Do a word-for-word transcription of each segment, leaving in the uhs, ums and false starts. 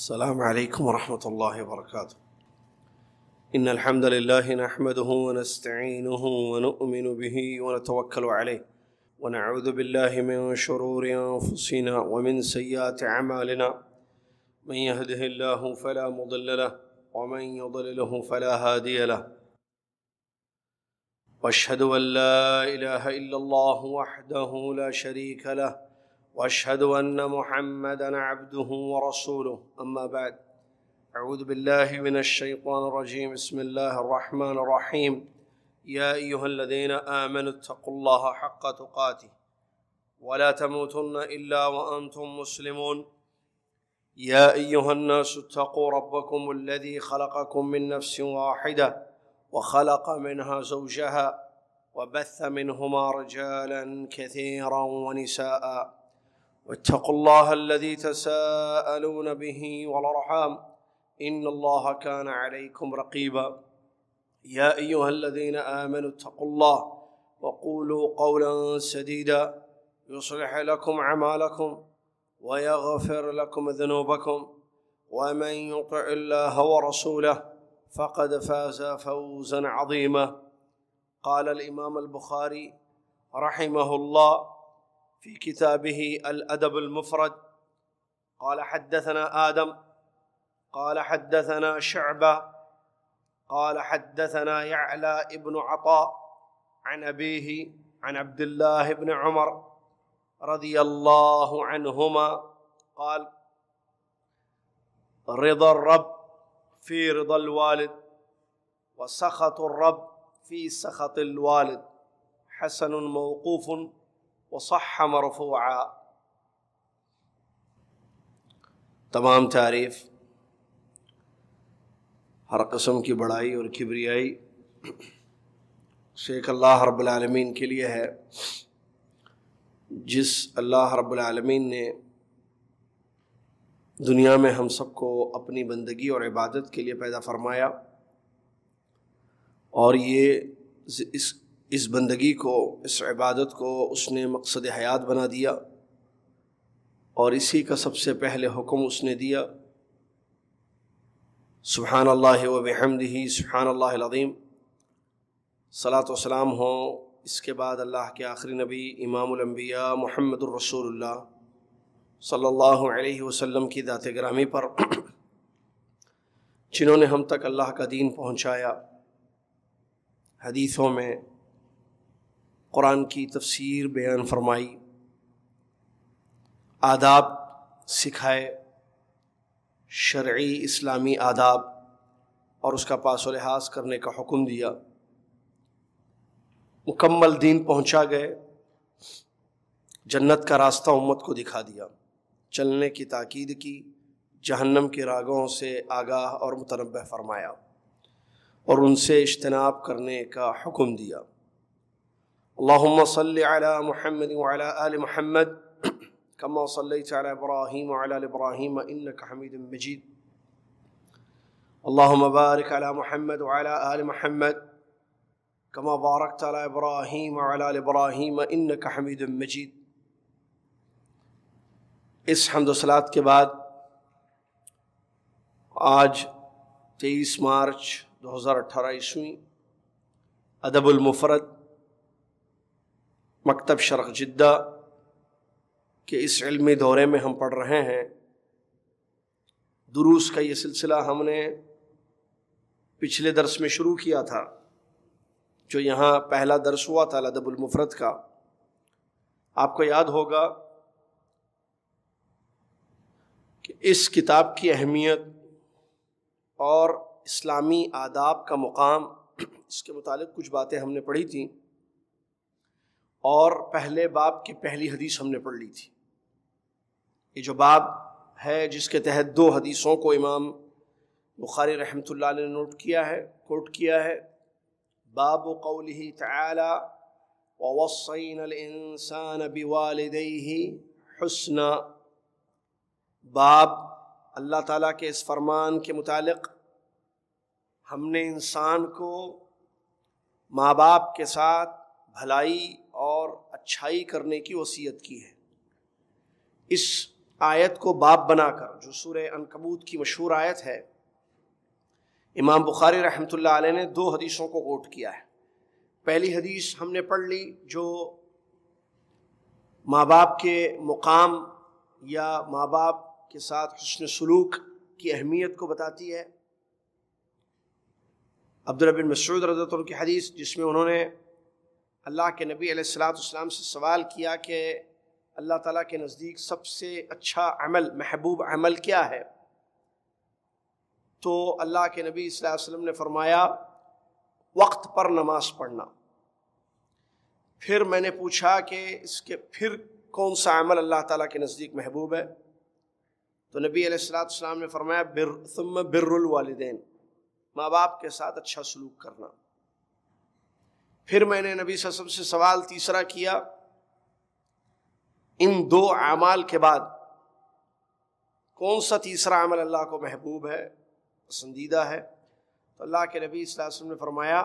السلام عليكم ورحمة الله وبركاته. إن الحمد لله نحمده ونستعينه ونؤمن به ونتوكل عليه ونعوذ بالله من شرور أنفسنا ومن سيئات أعمالنا، من يهده الله فلا مضل له ومن يضلله فلا هادي له، وأشهد أن لا إله إلا الله وحده لا شريك له، وأشهد أن محمدًا عبده ورسوله. أما بعد، أعوذ بالله من الشيطان الرجيم. بسم الله الرحمن الرحيم. يا أيها الذين آمنوا اتقوا الله حق تقاته ولا تموتن إلا وأنتم مسلمون. يا أيها الناس اتقوا ربكم الذي خلقكم من نفس واحدة وخلق منها زوجها وبث منهما رجالا كثيرا ونساء، واتقوا الله الذي تساءلون به والأرحام إن الله كان عليكم رقيبا. يا أيها الذين آمنوا اتقوا الله وقولوا قولا سديدا يصلح لكم أعمالكم ويغفر لكم ذنوبكم، ومن يطع الله ورسوله فقد فاز فوزا عظيما. قال الإمام البخاري رحمه الله في كتابه الأدب المفرد: قال حدثنا آدم قال حدثنا شعبة قال حدثنا يعلى ابن عطاء عن أبيه عن عبد الله بن عمر رضي الله عنهما قال: رضا الرب في رضا الوالد وسخط الرب في سخط الوالد، حسن موقوف وصح مرفوعا. تمام تعریف، ہر قسم کی بڑائی اور کبریائی شیخ اللہ رب العالمین کے لیے ہے، جس اللہ رب العالمین نے دنیا میں ہم سب کو اپنی بندگی اور عبادت کے لیے پیدا فرمایا، اور یہ اس اس بندگی کو، اس عبادت کو اس نے مقصد حیات بنا دیا، اور اسی کا سب سے پہلے حکم اس نے دیا. سبحان اللہ و بحمدہ، سبحان اللہ العظیم. صلاۃ و سلام ہو اس کے بعد اللہ کے آخری نبی امام الانبیاء محمد الرسول اللہ صلی اللہ علیہ وسلم کی ذات گرامی پر، جنہوں نے ہم تک اللہ کا دین پہنچایا. حدیثوں میں قرآن کی تفسیر بیان فرمائی، آداب سکھائے، شرعی اسلامی آداب، اور اس کا پاس و لحاظ کرنے کا حکم دیا. مکمل دین پہنچا گئے، جنت کا راستہ امت کو دکھا دیا، چلنے کی تاکید کی، جہنم کے راگوں سے آگاہ اور متنبہ فرمایا، اور ان سے اجتناب کرنے کا حکم دیا. اللهم صل على محمد وعلى آل محمد كما صليت على إبراهيم وعلى آل إبراهيم إنك حميد مجيد. اللهم بارك على محمد وعلى آل محمد كما باركت على إبراهيم وعلى آل إبراهيم إنك حميد مجيد. اس حمد و صلات کے بعد آج تیئیس مارچ دو ہزار اٹھارہ عیسوی ادب المفرد مکتب شرق جدہ کے اس علمی دورے میں ہم پڑھ رہے ہیں. دروس کا یہ سلسلہ ہم نے پچھلے درس میں شروع کیا تھا، جو یہاں پہلا درس ہوا تھا ادب المفرد کا. آپ کو یاد ہوگا کہ اس کتاب کی اہمیت اور اسلامی آداب کا مقام، اس کے متعلق کچھ باتیں ہم نے پڑھی تھیں، اور پہلے باب کی پہلی حدیث ہم نے پڑھ لی تھی. یہ جو باب ہے جس کے تحت دو حدیثوں کو امام بخاری رحمۃ اللہ علیہ نے نوٹ کیا ہے، کوٹ کیا ہے. باب قولہ تعالی ووصینا الانسان بوالدیہ حسنا. باب اللہ تعالیٰ کے اس فرمان کے متعلق، ہم نے انسان کو ماں باپ کے ساتھ بھلائی اور اچھائی کرنے کی وصیت کی ہے. اس آیت کو باب بنا کر، جو سورہ عنکبوت کی مشہور آیت ہے، امام بخاری رحمۃ اللہ علیہ نے دو حدیثوں کو کوٹ کیا ہے۔ پہلی حدیث ہم نے پڑھ لی جو ماں باپ کے مقام یا ماں باپ کے ساتھ حسن سلوک کی اہمیت کو بتاتی ہے، عبداللہ بن مسعود رضی اللہ عنہ کی حدیث جس میں انہوں نے اللہ کے نبی علیہ الصلوۃ والسلام سے سوال کیا کہ اللہ تعالیٰ کے نزدیک سب سے اچھا عمل، محبوب عمل کیا ہے؟ تو اللہ کے نبی صلی اللہ علیہ وسلم نے فرمایا وقت پر نماز پڑھنا۔ پھر میں نے پوچھا کہ اس کے پھر کون سا عمل اللہ تعالیٰ کے نزدیک محبوب ہے؟ تو نبی علیہ الصلوۃ والسلام نے فرمایا بر ثم بر الوالدین، ماں باپ کے ساتھ اچھا سلوک کرنا۔ پھر میں نے نبی صلی اللہ علیہ وسلم سے سوال تیسرا کیا، ان دو اعمال کے بعد کون سا تیسرا عمل اللہ کو محبوب ہے، پسندیدہ ہے؟ تو اللہ کے نبی صلی اللہ علیہ وسلم نے فرمایا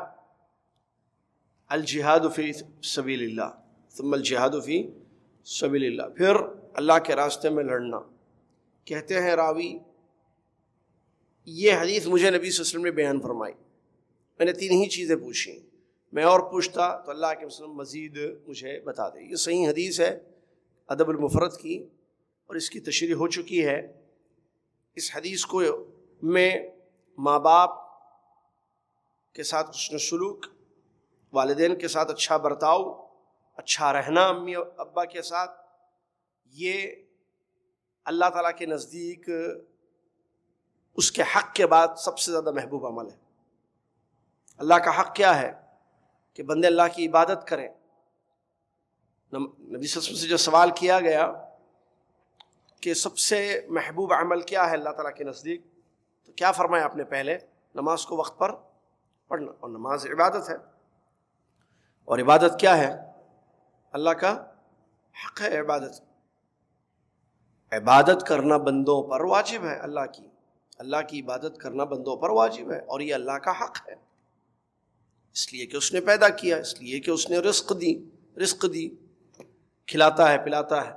الجہاد فی سبیل اللہ، ثم الجہاد فی سبیل اللہ، پھر اللہ کے راستے میں لڑنا۔ کہتے ہیں راوی، یہ حدیث مجھے نبی صلی اللہ علیہ وسلم نے بیان فرمائی، میں نے تین ہی چیزیں پوچھیں، میں اور پوچھتا تو اللہ کے وسلم مزید مجھے بتا دے۔ یہ صحیح حدیث ہے ادب المفرد کی، اور اس کی تشریح ہو چکی ہے۔ اس حدیث کو میں ماں باپ کے ساتھ حسن سلوک، والدین کے ساتھ اچھا برتاؤ، اچھا رہنا امی ابا کے ساتھ، یہ اللہ تعالیٰ کے نزدیک اس کے حق کے بعد سب سے زیادہ محبوب عمل ہے۔ اللہ کا حق کیا ہے؟ کہ بندے اللہ کی عبادت کریں۔ نبی صلی اللہ علیہ وسلم سے جو سوال کیا گیا کہ سب سے محبوب عمل کیا ہے اللہ تعالیٰ کے نزدیک، تو کیا فرمایا آپ نے؟ پہلے نماز کو وقت پر پڑھنا، اور نماز عبادت ہے، اور عبادت کیا ہے؟ اللہ کا حق ہے عبادت۔ عبادت کرنا بندوں پر واجب ہے، اللہ کی اللہ کی عبادت کرنا بندوں پر واجب ہے، اور یہ اللہ کا حق ہے، اس لیے کہ اس نے پیدا کیا، اس لیے کہ اس نے رزق دی رزق دی کھلاتا ہے، پلاتا ہے۔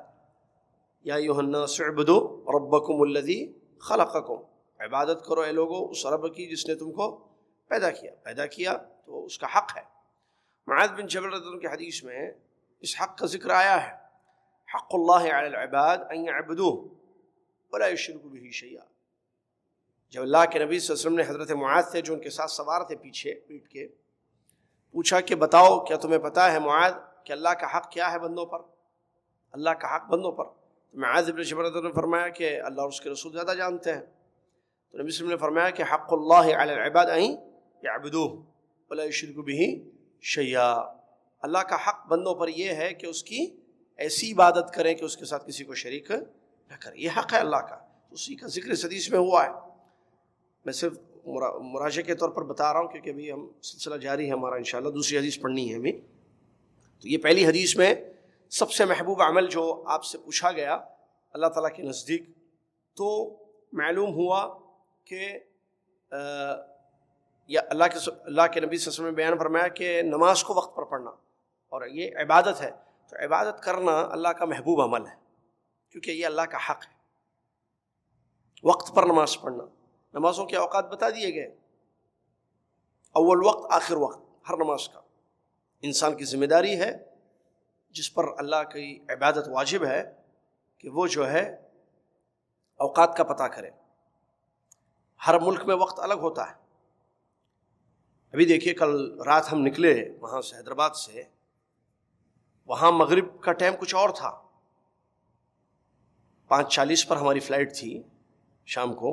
یا ایھا الناس اعبدوا ربکم الذی خلقکم، عبادت کرو اے لوگو اس رب کی جس نے تم کو پیدا کیا۔ پیدا کیا تو اس کا حق ہے۔ معاذ بن جبل رضی اللہ عنہ کی حدیث میں اس حق کا ذکر آیا ہے، حق اللہ علی العباد ان یعبدوہ ولا یشرکوا بہ شیئا۔ جب اللہ کے نبی صلی اللہ علیہ وسلم نے حضرت معاذ تھے جو ان کے ساتھ سوار تھے پیچھے پیٹ کے، پوچھا کہ بتاؤ کیا تمہیں پتہ ہے معاذ کہ اللہ کا حق کیا ہے بندوں پر، اللہ کا حق بندوں پر؟ معاذ بن جبل نے فرمایا کہ اللہ اور اس کے رسول زیادہ جانتے ہیں۔ تو نبی صلی اللہ علیہ وسلم نے فرمایا کہ حق اللہ علی العباد ان یعبدوہ ولا یشرکوا بہ شیئا، اللہ کا حق بندوں پر یہ ہے کہ اس کی ایسی عبادت کریں کہ اس کے ساتھ کسی کو شریک نہ کریں، یہ حق ہے اللہ کا، اسی کا ذکر اس حدیث میں ہوا ہے۔ میں صرف مراجعے کے طور پر بتا رہا ہوں کیونکہ ابھی ہم سلسلہ جاری ہے ہمارا، انشاءاللہ دوسری حدیث پڑھنی ہے ہمیں۔ تو یہ پہلی حدیث میں سب سے محبوب عمل جو آپ سے پوچھا گیا اللہ تعالیٰ کے نزدیک، تو معلوم ہوا کہ یا اللہ کے اللہ کے نبی صلی اللہ علیہ وسلم نے بیان فرمایا کہ نماز کو وقت پر پڑھنا، اور یہ عبادت ہے، تو عبادت کرنا اللہ کا محبوب عمل ہے کیونکہ یہ اللہ کا حق ہے۔ وقت پر نماز پڑھنا، نمازوں کے اوقات بتا دیے گئے، اول وقت، آخر وقت، ہر نماز کا انسان کی ذمہ داری ہے، جس پر اللہ کی عبادت واجب ہے کہ وہ جو ہے اوقات کا پتہ کرے۔ ہر ملک میں وقت الگ ہوتا ہے۔ ابھی دیکھیے کل رات ہم نکلے وہاں سے، حیدرآباد سے، وہاں مغرب کا ٹائم کچھ اور تھا، پانچ چالیس پر ہماری فلائٹ تھی شام کو،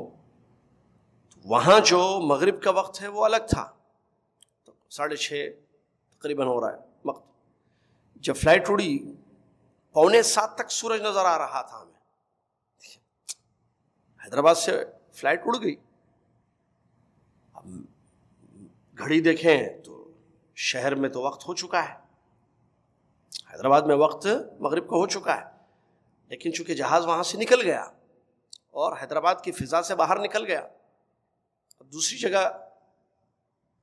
وہاں جو مغرب کا وقت ہے وہ الگ تھا، ساڑھے چھ تقریباً ہو رہا ہے وقت۔ جب فلائٹ اڑی پونے سات تک سورج نظر آ رہا تھا ہمیں، حیدرآباد سے فلائٹ اڑ گئی، اب گھڑی دیکھیں تو شہر میں تو وقت ہو چکا ہے، حیدرآباد میں وقت مغرب کا ہو چکا ہے، لیکن چونکہ جہاز وہاں سے نکل گیا اور حیدرآباد کی فضا سے باہر نکل گیا، دوسری جگہ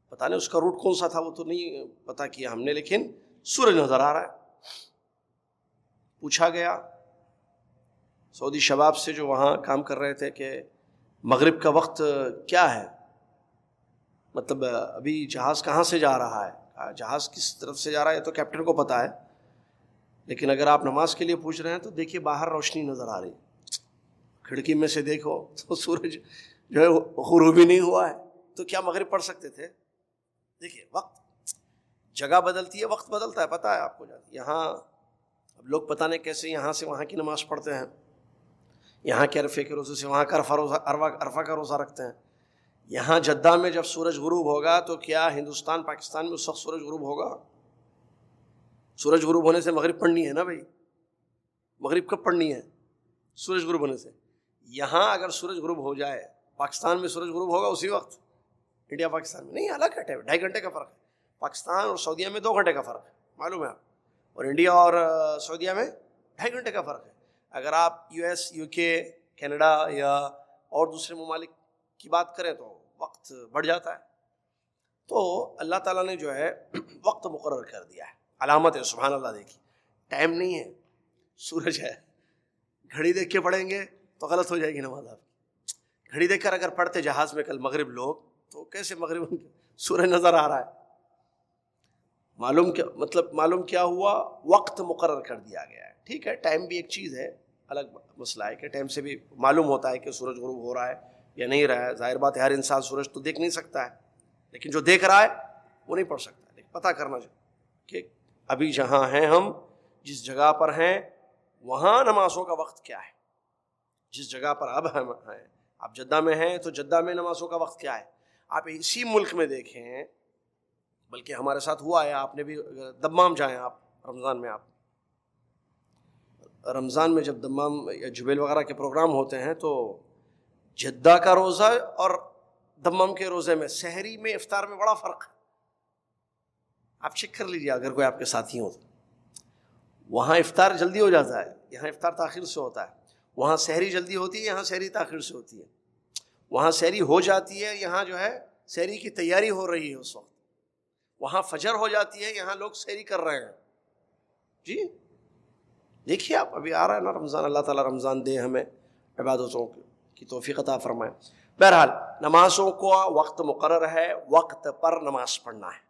پتہ نہیں اس کا روٹ کون سا تھا وہ تو نہیں پتہ کیا ہم نے، لیکن سورج نظر آ رہا ہے۔ پوچھا گیا سعودی شباب سے جو وہاں کام کر رہے تھے کہ مغرب کا وقت کیا ہے، مطلب ابھی جہاز کہاں سے جا رہا ہے، جہاز کس طرف سے جا رہا ہے تو کیپٹن کو پتہ ہے، لیکن اگر آپ نماز کے لیے پوچھ رہے ہیں تو دیکھیے باہر روشنی نظر آ رہی، کھڑکی میں سے دیکھو تو سورج جو ہے غروب ہی نہیں ہوا ہے، تو کیا مغرب پڑھ سکتے تھے؟ دیکھیے وقت، جگہ بدلتی ہے، وقت بدلتا ہے، پتہ ہے آپ کو جاتی. یہاں اب لوگ پتہ نہیں کیسے یہاں سے وہاں کی نماز پڑھتے ہیں، یہاں کے عرفے کے روزے سے وہاں کا عرفہ روزہ عرفہ کا روزہ رکھتے ہیں. یہاں جدہ میں جب سورج غروب ہوگا تو کیا ہندوستان پاکستان میں اس وقت سورج غروب ہوگا؟ سورج غروب ہونے سے مغرب پڑھنی ہے نا بھائی، مغرب کب پڑھنی ہے؟ سورج غروب ہونے سے. یہاں اگر سورج غروب ہو جائے پاکستان میں سورج غروب ہوگا اسی وقت، انڈیا پاکستان میں نہیں، الگ ہے، ڈھائی گھنٹے کا فرق ہے. پاکستان اور سعودیہ میں دو گھنٹے کا فرق ہے، معلوم ہے آپ، اور انڈیا اور سعودیہ میں ڈھائی گھنٹے کا فرق ہے. اگر آپ U S, U K, Canada یا اور دوسرے ممالک کی بات کریں تو وقت بڑھ جاتا ہے. تو اللہ تعالیٰ نے جو ہے وقت مقرر کر دیا ہے، علامت ہے، سبحان اللہ. دیکھیے ٹائم نہیں ہے، سورج ہے، گھڑی دیکھ کے پڑھیں گے تو غلط ہو جائے گی نماز آپ کی. گھڑی دیکھ کر اگر پڑھتے جہاز میں کل مغرب لوگ تو کیسے مغرب سورج نظر آ رہا ہے؟ معلوم کیا مطلب، معلوم کیا ہوا، وقت مقرر کر دیا گیا ہے. ٹھیک ہے، ٹائم بھی ایک چیز ہے، الگ مسئلہ ہے کہ ٹائم سے بھی معلوم ہوتا ہے کہ سورج غروب ہو رہا ہے یا نہیں رہا ہے. ظاہر بات ہے ہر انسان سورج تو دیکھ نہیں سکتا ہے، لیکن جو دیکھ رہا ہے وہ نہیں پڑھ سکتا ہے. لیکن پتہ کرنا چاہیے کہ ابھی جہاں ہیں ہم، جس جگہ پر ہیں، وہاں نمازوں کا وقت کیا ہے. جس جگہ پر اب ہم ہیں، آپ جدہ میں ہیں تو جدہ میں نمازوں کا وقت کیا ہے. آپ اسی ملک میں دیکھیں، بلکہ ہمارے ساتھ ہوا ہے، آپ نے بھی دمام جائیں، آپ رمضان میں، آپ رمضان میں جب دمام یا جبیل وغیرہ کے پروگرام ہوتے ہیں تو جدہ کا روزہ اور دمام کے روزے میں، سحری میں، افطار میں بڑا فرق ہے. آپ چیک کر لیجیے اگر کوئی آپ کے ساتھی ہو تو. وہاں افطار جلدی ہو جاتا ہے، یہاں افطار تاخیر سے ہوتا ہے. وہاں سحری جلدی ہوتی ہے، یہاں سحری تاخیر سے ہوتی ہے. وہاں سحری ہو جاتی ہے، یہاں جو ہے سحری کی تیاری ہو رہی ہے اس وقت. وہاں فجر ہو جاتی ہے، یہاں لوگ سحری کر رہے ہیں. جی دیکھیے آپ، ابھی آ رہا ہے نا رمضان، اللہ تعالیٰ رمضان دے ہمیں، عبادتوں کی توفیق عطا فرمائے. بہرحال نمازوں کو وقت مقرر ہے، وقت پر نماز پڑھنا ہے.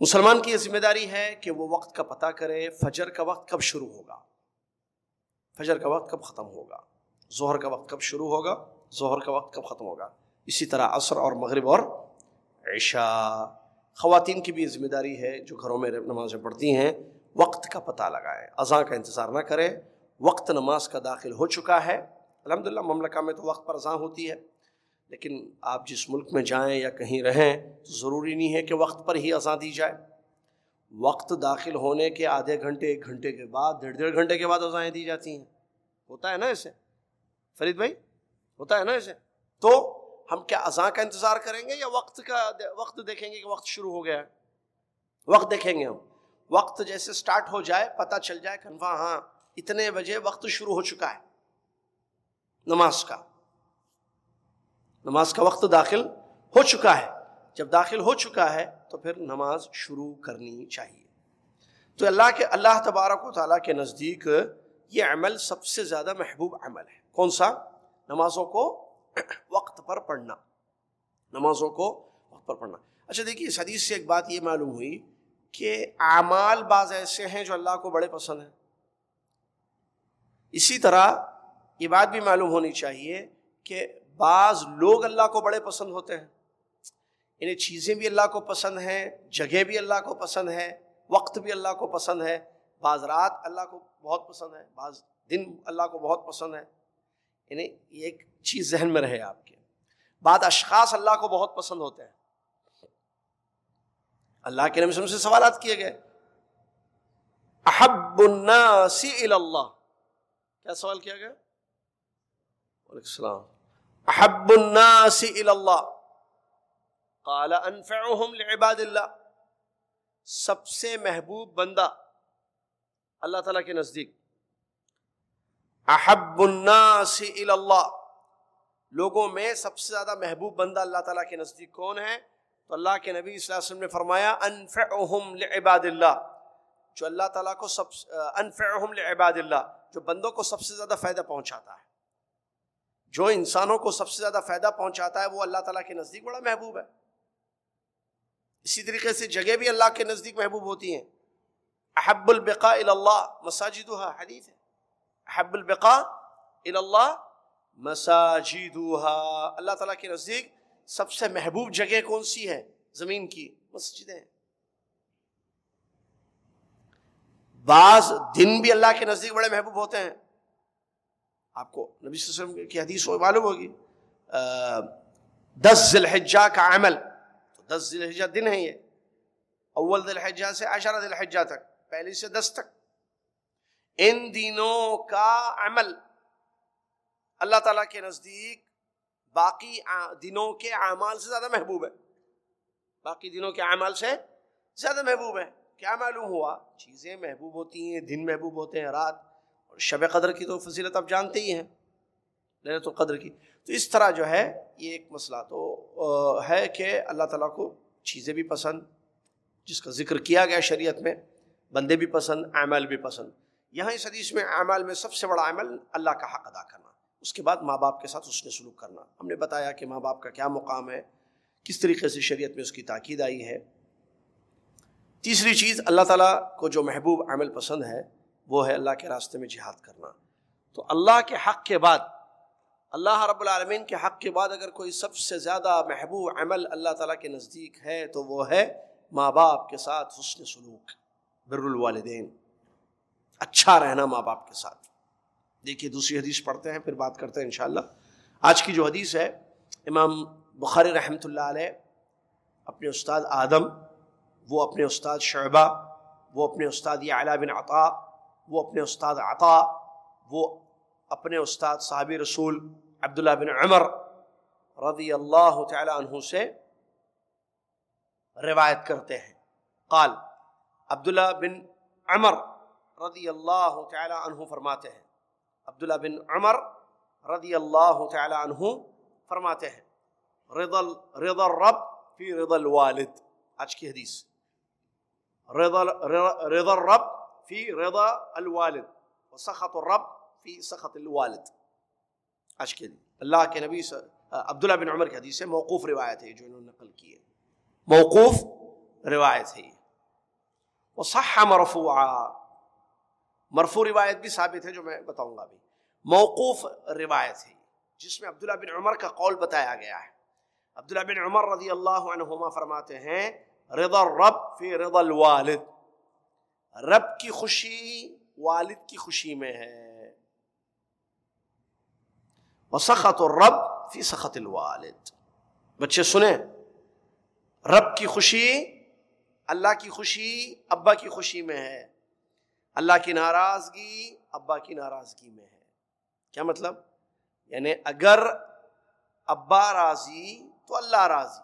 مسلمان کی یہ ذمہ داری ہے کہ وہ وقت کا پتہ کرے، فجر کا وقت کب شروع ہوگا، فجر کا وقت کب ختم ہوگا، ظہر کا وقت کب شروع ہوگا، ظہر کا وقت کب ختم ہوگا، اسی طرح عصر اور مغرب اور عشاء. خواتین کی بھی ذمہ داری ہے جو گھروں میں نمازیں پڑھتی ہیں، وقت کا پتہ لگائیں، اذان کا انتظار نہ کریں. وقت نماز کا داخل ہو چکا ہے الحمدللہ، مملکہ میں تو وقت پر اذان ہوتی ہے، لیکن آپ جس ملک میں جائیں یا کہیں رہیں تو ضروری نہیں ہے کہ وقت پر ہی اذان دی جائے. وقت داخل ہونے کے آدھے گھنٹے، ایک گھنٹے کے بعد، ڈیڑھ ڈیڑھ گھنٹے کے بعد اذانیں دی جاتی ہیں. ہوتا ہے نا ایسے فرید بھائی، ہوتا ہے نا ایسے؟ تو ہم کیا اذان کا انتظار کریں گے یا وقت کا وقت دیکھیں گے کہ وقت شروع ہو گیا ہے؟ وقت دیکھیں گے ہم، وقت جیسے سٹارٹ ہو جائے پتہ چل جائے کنفرم، ہاں اتنے بجے وقت شروع ہو چکا ہے نماز کا، نماز کا وقت داخل ہو چکا ہے. جب داخل ہو چکا ہے تو پھر نماز شروع کرنی چاہیے. تو اللہ کے اللہ تبارک و تعالیٰ کے نزدیک یہ عمل سب سے زیادہ محبوب عمل ہے. کون سا؟ نمازوں کو وقت پر پڑھنا، نمازوں کو وقت پر پڑھنا. اچھا دیکھیے، اس حدیث سے ایک بات یہ معلوم ہوئی کہ اعمال بعض ایسے ہیں جو اللہ کو بڑے پسند ہیں. اسی طرح یہ بات بھی معلوم ہونی چاہیے کہ بعض لوگ اللہ کو بڑے پسند ہوتے ہیں. انہیں چیزیں بھی اللہ کو پسند ہیں، جگہ بھی اللہ کو پسند ہے، وقت بھی اللہ کو پسند ہے. بعض رات اللہ کو بہت پسند ہے، بعض دن اللہ کو بہت پسند ہے. انہیں یہ ایک چیز ذہن میں رہے آپ کے. بعض اشخاص اللہ کو بہت پسند ہوتے ہیں. اللہ کے نبی صلی اللہ علیہ وسلم سے سوالات کیے گئے، احب الناس الی اللہ، کیا سوال کیا گیا؟ وعلیکم السلام. احب الناس الى اللہ قال انفعهم لعباد اللہ، سب سے محبوب بندہ اللہ تعالیٰ کے نزدیک. احب الناس الى اللہ، لوگوں میں سب سے زیادہ محبوب بندہ اللہ تعالیٰ کے نزدیک کون ہے؟ تو اللہ کے نبی صلی اللہ علیہ وسلم نے فرمایا انفعهم لعباد اللہ، جو اللہ تعالیٰ کو سب انفعهم لعباد اللہ، جو بندوں کو سب سے زیادہ فائدہ پہنچاتا ہے، جو انسانوں کو سب سے زیادہ فائدہ پہنچاتا ہے، وہ اللہ تعالیٰ کے نزدیک بڑا محبوب ہے. اسی طریقے سے جگہ بھی اللہ کے نزدیک محبوب ہوتی ہیں. احب البقاء الی اللہ مساجدها، حدیث ہے، احب البقاء الی اللہ مساجدها. اللہ تعالیٰ کے نزدیک سب سے محبوب جگہ کون سی ہے؟ زمین کی مسجدیں. بعض دن بھی اللہ کے نزدیک بڑے محبوب ہوتے ہیں. آپ کو نبی صلی اللہ علیہ وسلم کی حدیث ہوئی معلوم ہوگی، دس ذی الحجہ کا عمل، تو دس ذی الحجہ دن ہے، یہ اول ذی الحجہ سے عشرہ ذی الحجہ تک، پہلی سے دس تک، ان دنوں کا عمل اللہ تعالیٰ کے نزدیک باقی دنوں کے اعمال سے زیادہ محبوب ہے، باقی دنوں کے اعمال سے زیادہ محبوب ہے. کیا معلوم ہوا؟ چیزیں محبوب ہوتی ہیں، دن محبوب ہوتے ہیں، رات اور شب قدر کی تو فضیلت آپ جانتے ہی ہیں، لیلۃ القدر کی. تو اس طرح جو ہے یہ ایک مسئلہ تو ہے کہ اللہ تعالیٰ کو چیزیں بھی پسند جس کا ذکر کیا گیا شریعت میں، بندے بھی پسند، اعمال بھی پسند. یہاں اس حدیث میں اعمال میں سب سے بڑا عمل اللہ کا حق ادا کرنا، اس کے بعد ماں باپ کے ساتھ حسن سلوک کرنا. ہم نے بتایا کہ ماں باپ کا کیا مقام ہے، کس طریقے سے شریعت میں اس کی تاکید آئی ہے. تیسری چیز اللہ تعالیٰ کو جو محبوب عمل پسند ہے وہ ہے اللہ کے راستے میں جہاد کرنا. تو اللہ کے حق کے بعد، اللہ رب العالمین کے حق کے بعد اگر کوئی سب سے زیادہ محبوب عمل اللہ تعالیٰ کے نزدیک ہے تو وہ ہے ماں باپ کے ساتھ حسن سلوک، بر الوالدین، اچھا رہنا ماں باپ کے ساتھ. دیکھیے دوسری حدیث پڑھتے ہیں، پھر بات کرتے ہیں انشاءاللہ. آج کی جو حدیث ہے، امام بخاری رحمۃ اللہ علیہ اپنے استاد آدم، وہ اپنے استاد شعبہ، وہ اپنے استاد یعلا بن عطا، وہ اپنے استاد عطا، وہ اپنے استاد صحابی رسول عبداللہ بن عمر رضی اللہ تعالی عنہ سے روایت کرتے ہیں. قال، عبداللہ بن عمر رضی اللہ تعالی عنہ فرماتے ہیں، عبداللہ بن عمر رضی اللہ تعالی عنہ فرماتے ہیں، رضا رضا الرب فی رضا الوالد. آج کی حدیث، رضا رضا الرب فی رضا الوالد وسخط الرب فی سخط الوالد. آج کے اللہ کے نبی عبداللہ بن عمر کی حدیث ہے، موقوف روایت ہے جو انہوں نے نقل کی ہے، موقوف روایت ہے. وصح مرفوعا، مرفوع روایت بھی ثابت ہے جو میں بتاؤں گا ابھی. موقوف روایت ہے جس میں عبداللہ بن عمر کا قول بتایا گیا ہے. عبداللہ بن عمر رضی اللہ عنہما فرماتے ہیں، رضا الرب فی رضا الوالد، رب کی خوشی والد کی خوشی میں ہے. وسخط الرب فی سخط الوالد. بچے سنیں، رب کی خوشی، اللہ کی خوشی ابا کی خوشی میں ہے، اللہ کی ناراضگی ابا کی ناراضگی میں ہے. کیا مطلب؟ یعنی اگر ابا راضی تو اللہ راضی،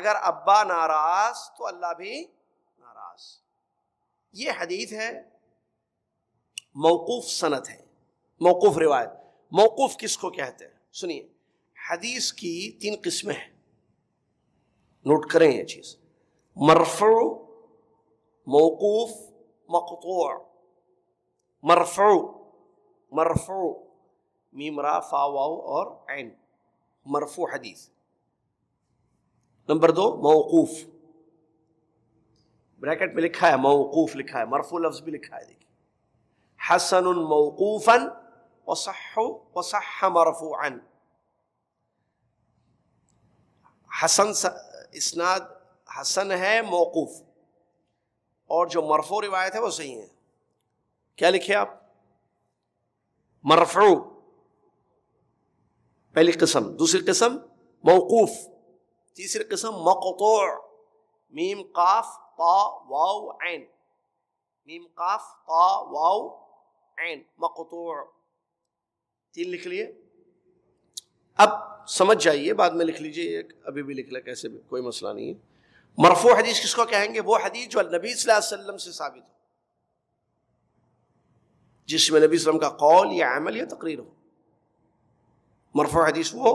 اگر ابا ناراض تو اللہ بھی ناراض. یہ حدیث ہے، موقوف سند ہے، موقوف روایت. موقوف کس کو کہتے ہیں؟ سنیے، حدیث کی تین قسمیں ہیں، نوٹ کریں یہ چیز، مرفوع، موقوف، مقطوع. مرفوع، مرفوع میم را فا واو اور عین، مرفوع حدیث. نمبر دو، موقوف، بریکٹ میں لکھا ہے موقوف، لکھا ہے مرفوع لفظ بھی لکھا ہے. دیکھیں، حسن موقوفا وصح وصح مرفوعا. حسن اسناد حسن ہے موقوف، اور جو مرفوع روایت ہے وہ صحیح ہے. کیا لکھے آپ؟ مرفوع پہلی قسم، دوسری قسم موقوف، تیسری قسم مقطوع، میم قاف طا واو عین، میم قاف طا واو عین، مقطوع. تین لکھ لیے، اب سمجھ جائیے، بعد میں لکھ لیجئے، ابھی بھی لکھ لیں کیسے بھی، کوئی مسئلہ نہیں ہے. مرفوع حدیث کس کو کہیں گے؟ وہ حدیث جو نبی صلی اللہ علیہ وسلم سے ثابت ہو، جس میں نبی صلی اللہ علیہ وسلم کا قول یا عمل یا تقریر ہو. مرفوع حدیث وہ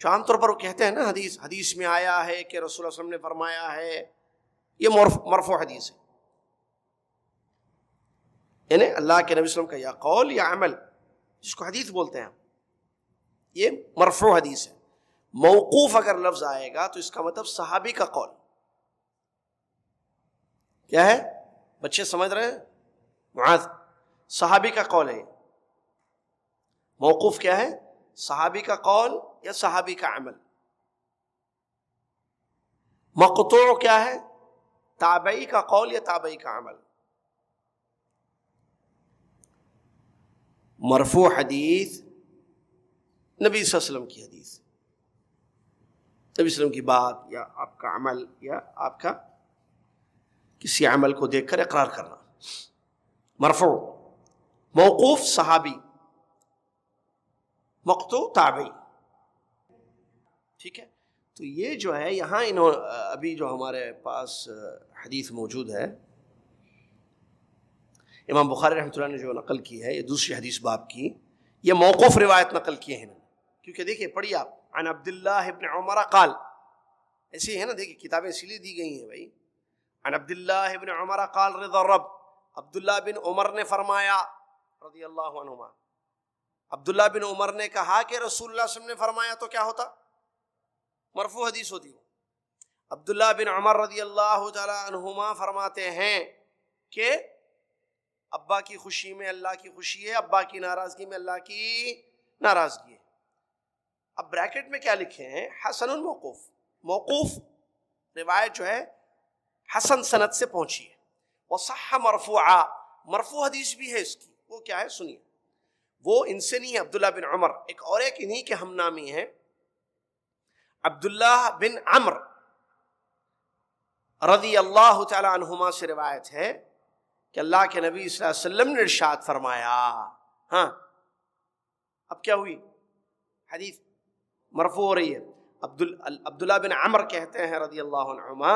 جو عام طور پر وہ کہتے ہیں نا، حدیث حدیث میں آیا ہے کہ رسول اللہ صلی اللہ علیہ وسلم نے فرمایا ہے، یہ مرفوع حدیث ہے. یعنی اللہ کے نبی صلی اللہ علیہ وسلم کا یا قول یا عمل جس کو حدیث بولتے ہیں، یہ مرفوع حدیث ہے. موقوف اگر لفظ آئے گا تو اس کا مطلب صحابی کا قول. کیا ہے بچے سمجھ رہے ہیں؟ معاذ صحابی کا قول ہے. موقوف کیا ہے؟ صحابی کا قول یا صحابی کا عمل. مقطوع کیا ہے؟ تابعی کا قول یا تابعی کا عمل. مرفوع حدیث نبی صلی اللہ علیہ وسلم کی حدیث، نبی صلی اللہ علیہ وسلم کی بات یا آپ کا عمل یا آپ کا کسی عمل کو دیکھ کر اقرار کرنا مرفوع. موقوف صحابی، مقطوع تابعی. ٹھیک ہے، تو یہ جو ہے یہاں انہوں ابھی جو ہمارے پاس حدیث موجود ہے امام بخاری رحمۃ اللہ نے جو نقل کی ہے، یہ دوسری حدیث باب کی، یہ موقوف روایت نقل کی ہے نا. کیونکہ دیکھیے پڑھیے آپ، عن عبداللہ ابن عمر قال، ایسے ہے نا، دیکھیے کتابیں اسی لیے دی گئی ہیں بھائی. عن عبداللہ ابن عمر قال رضا رب، عبداللہ بن عمر نے فرمایا رضی اللہ عنہما، عبداللہ بن عمر نے کہا کہ رسول اللہ صلی اللہ علیہ وسلم نے فرمایا، تو کیا ہوتا؟ مرفوع حدیث ہوتی ہو. عبداللہ بن عمر رضی اللہ تعالی عنہما فرماتے ہیں کہ ابا کی خوشی میں اللہ کی خوشی ہے، ابا کی ناراضگی میں اللہ کی ناراضگی ہے. اب بریکٹ میں کیا لکھے ہیں؟ حسن الموقوف. موقوف روایت جو ہے حسن سند سے پہنچی ہے. وصح مرفوعہ، مرفوع حدیث بھی ہے اس کی. وہ کیا ہے سنیے، وہ ان سے نہیں ہے، عبداللہ بن عمر ایک اور ایک انہی کے ہم نامی ہیں، عبداللہ بن عمر رضی اللہ تعالی عنہما سے روایت ہے کہ اللہ کے نبی صلی اللہ علیہ وسلم نے ارشاد فرمایا. ہاں اب کیا ہوئی؟ حدیث مرفوع ہو رہی ہے. عبداللہ بن عمر کہتے ہیں رضی اللہ عنہما،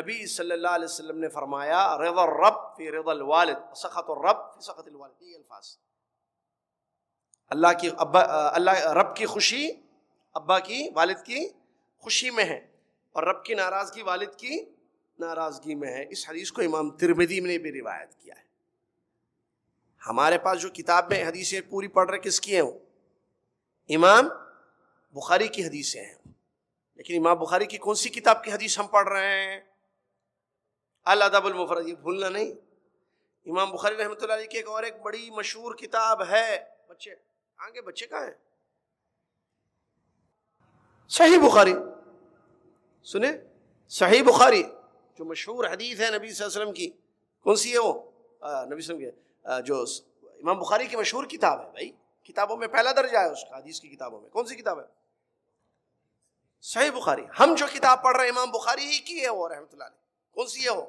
نبی صلی اللہ علیہ وسلم نے فرمایا رضا الرب فی رضا الوالد، سخط الرب فی سخط الوالد. یہ الفاظ اللہ کی ابا اللہ رب کی خوشی ابا کی والد کی خوشی میں ہے، اور رب کی ناراضگی والد کی ناراضگی میں ہے. اس حدیث کو امام ترمذی نے بھی روایت کیا ہے. ہمارے پاس جو کتاب میں حدیثیں پوری پڑھ رہے کس کی ہیں؟ وہ امام بخاری کی حدیثیں ہیں. لیکن امام بخاری کی کون سی کتاب کی حدیث ہم پڑھ رہے ہیں؟ الادب المفرد. یہ بھولنا نہیں، امام بخاری رحمۃ اللہ علیہ کی ایک اور ایک بڑی مشہور کتاب ہے. بچے آگے بچے کہاں ہیں؟ صحیح بخاری سنیں، صحیح بخاری جو مشہور حدیث ہے نبی صلی اللہ علیہ وسلم کی، کون سی ہے وہ؟ نبی صلی اللہ علیہ وسلم کی جو امام بخاری کی مشہور کتاب ہے بھائی، کتابوں میں پہلا درجہ ہے اس کا، حدیث کی کتابوں میں. کون سی کتاب ہے؟ صحیح بخاری. ہم جو کتاب پڑھ رہے ہیں امام بخاری ہی کی ہے وہ رحمۃ اللہ علیہ. کون سی ہے وہ؟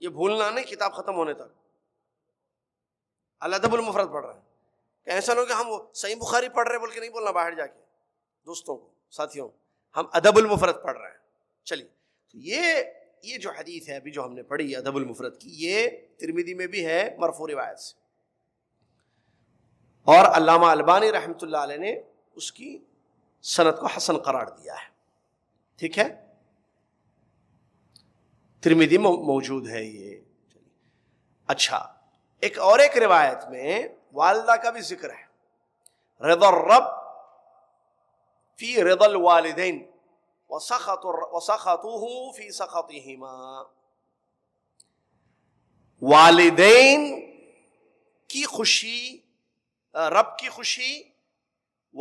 یہ بھولنا نہیں کتاب ختم ہونے تک. الادب المفرد پڑھ رہے ہیں، کہ ایسا نہ ہو کہ ہم صحیح بخاری پڑھ رہے بول کے نہیں بولنا باہر جا کے دوستوں کو ساتھیوں، ہم ادب المفرد پڑھ رہے ہیں. چلیے، یہ یہ جو حدیث ہے ابھی جو ہم نے پڑھی ادب المفرد کی، یہ ترمذی میں بھی ہے مرفوع روایت سے، اور علامہ البانی رحمۃ اللہ علیہ نے اس کی سند کو حسن قرار دیا ہے. ٹھیک ہے، ترمذی میں موجود ہے یہ. اچھا، ایک اور ایک روایت میں والدہ کا بھی ذکر ہے، رضا الرب فی رضا الوالدین وَسَخَطُهُ فِي سَخَطِهِمَا. والدین کی خوشی، رب کی خوشی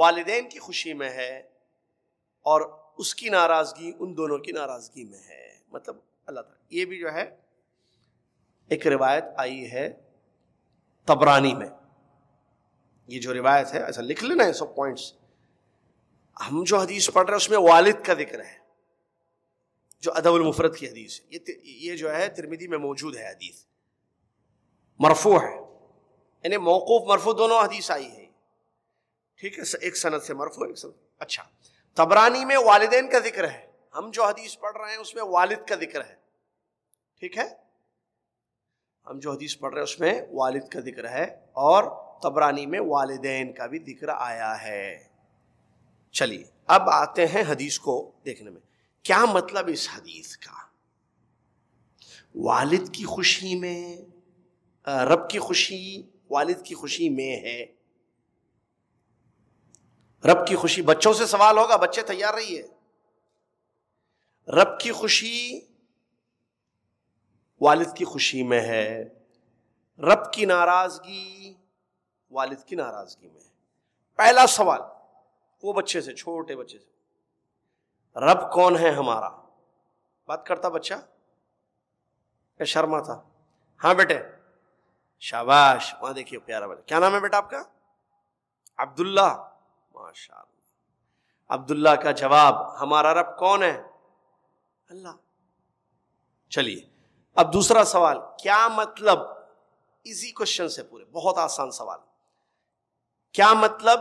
والدین کی خوشی میں ہے، اور اس کی ناراضگی ان دونوں کی ناراضگی میں ہے. مطلب اللہ تعالیٰ، یہ بھی جو ہے ایک روایت آئی ہے طبرانی میں. یہ جو روایت ہے، ایسا لکھ لینا ہے سب پوائنٹس. ہم جو حدیث پڑھ رہے ہیں اس میں والد کا ذکر ہے، جو ادب المفرد کی حدیث ہے. یہ جو ہے ترمذی میں موجود ہے، حدیث مرفوع ہے، یعنی موقوف مرفوع دونوں حدیث آئی ہے. ٹھیک ہے، ایک سند سے مرفوع ایک سند. اچھا، طبرانی میں والدین کا ذکر ہے، ہم جو حدیث پڑھ رہے ہیں اس میں والد کا ذکر ہے. ٹھیک ہے، ہم جو حدیث پڑھ رہے ہیں اس میں والد کا ذکر ہے، اور طبرانی میں والدین کا بھی ذکر آیا ہے. چلیے، اب آتے ہیں حدیث کو دیکھنے میں، کیا مطلب اس حدیث کا؟ والد کی خوشی میں رب کی خوشی والد کی خوشی میں ہے. رب کی خوشی، بچوں سے سوال ہوگا، بچے تیار رہیے. رب کی خوشی والد کی خوشی میں ہے، رب کی ناراضگی والد کی ناراضگی میں ہے. پہلا سوال وہ بچے سے، چھوٹے بچے سے، رب کون ہے ہمارا؟ بات کرتا بچہ یا شرما تھا؟ ہاں بیٹے، شاباش، وہاں دیکھیے پیارا بچہ. کیا نام ہے بیٹا آپ کا؟ عبداللہ. ماشاء اللہ. عبداللہ کا جواب، ہمارا رب کون ہے؟ اللہ. چلیے اب دوسرا سوال، کیا مطلب؟ ایزی کوشچن سے پورے، بہت آسان سوال. کیا مطلب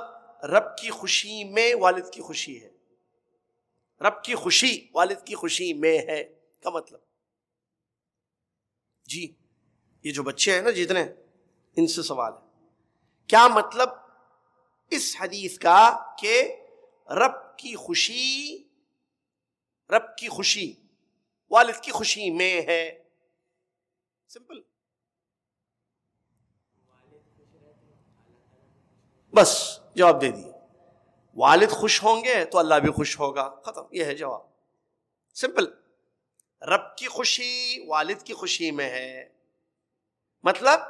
رب کی خوشی میں والد کی خوشی ہے؟ رب کی خوشی والد کی خوشی میں ہے کا مطلب. جی یہ جو بچے ہیں نا جتنے، ان سے سوال ہے، کیا مطلب اس حدیث کا کہ رب کی خوشی رب کی خوشی والد کی خوشی میں ہے؟ سمپل، بس جواب دے دیے. والد خوش ہوں گے تو اللہ بھی خوش ہوگا، ختم. یہ ہے جواب، سمپل. رب کی خوشی والد کی خوشی میں ہے، مطلب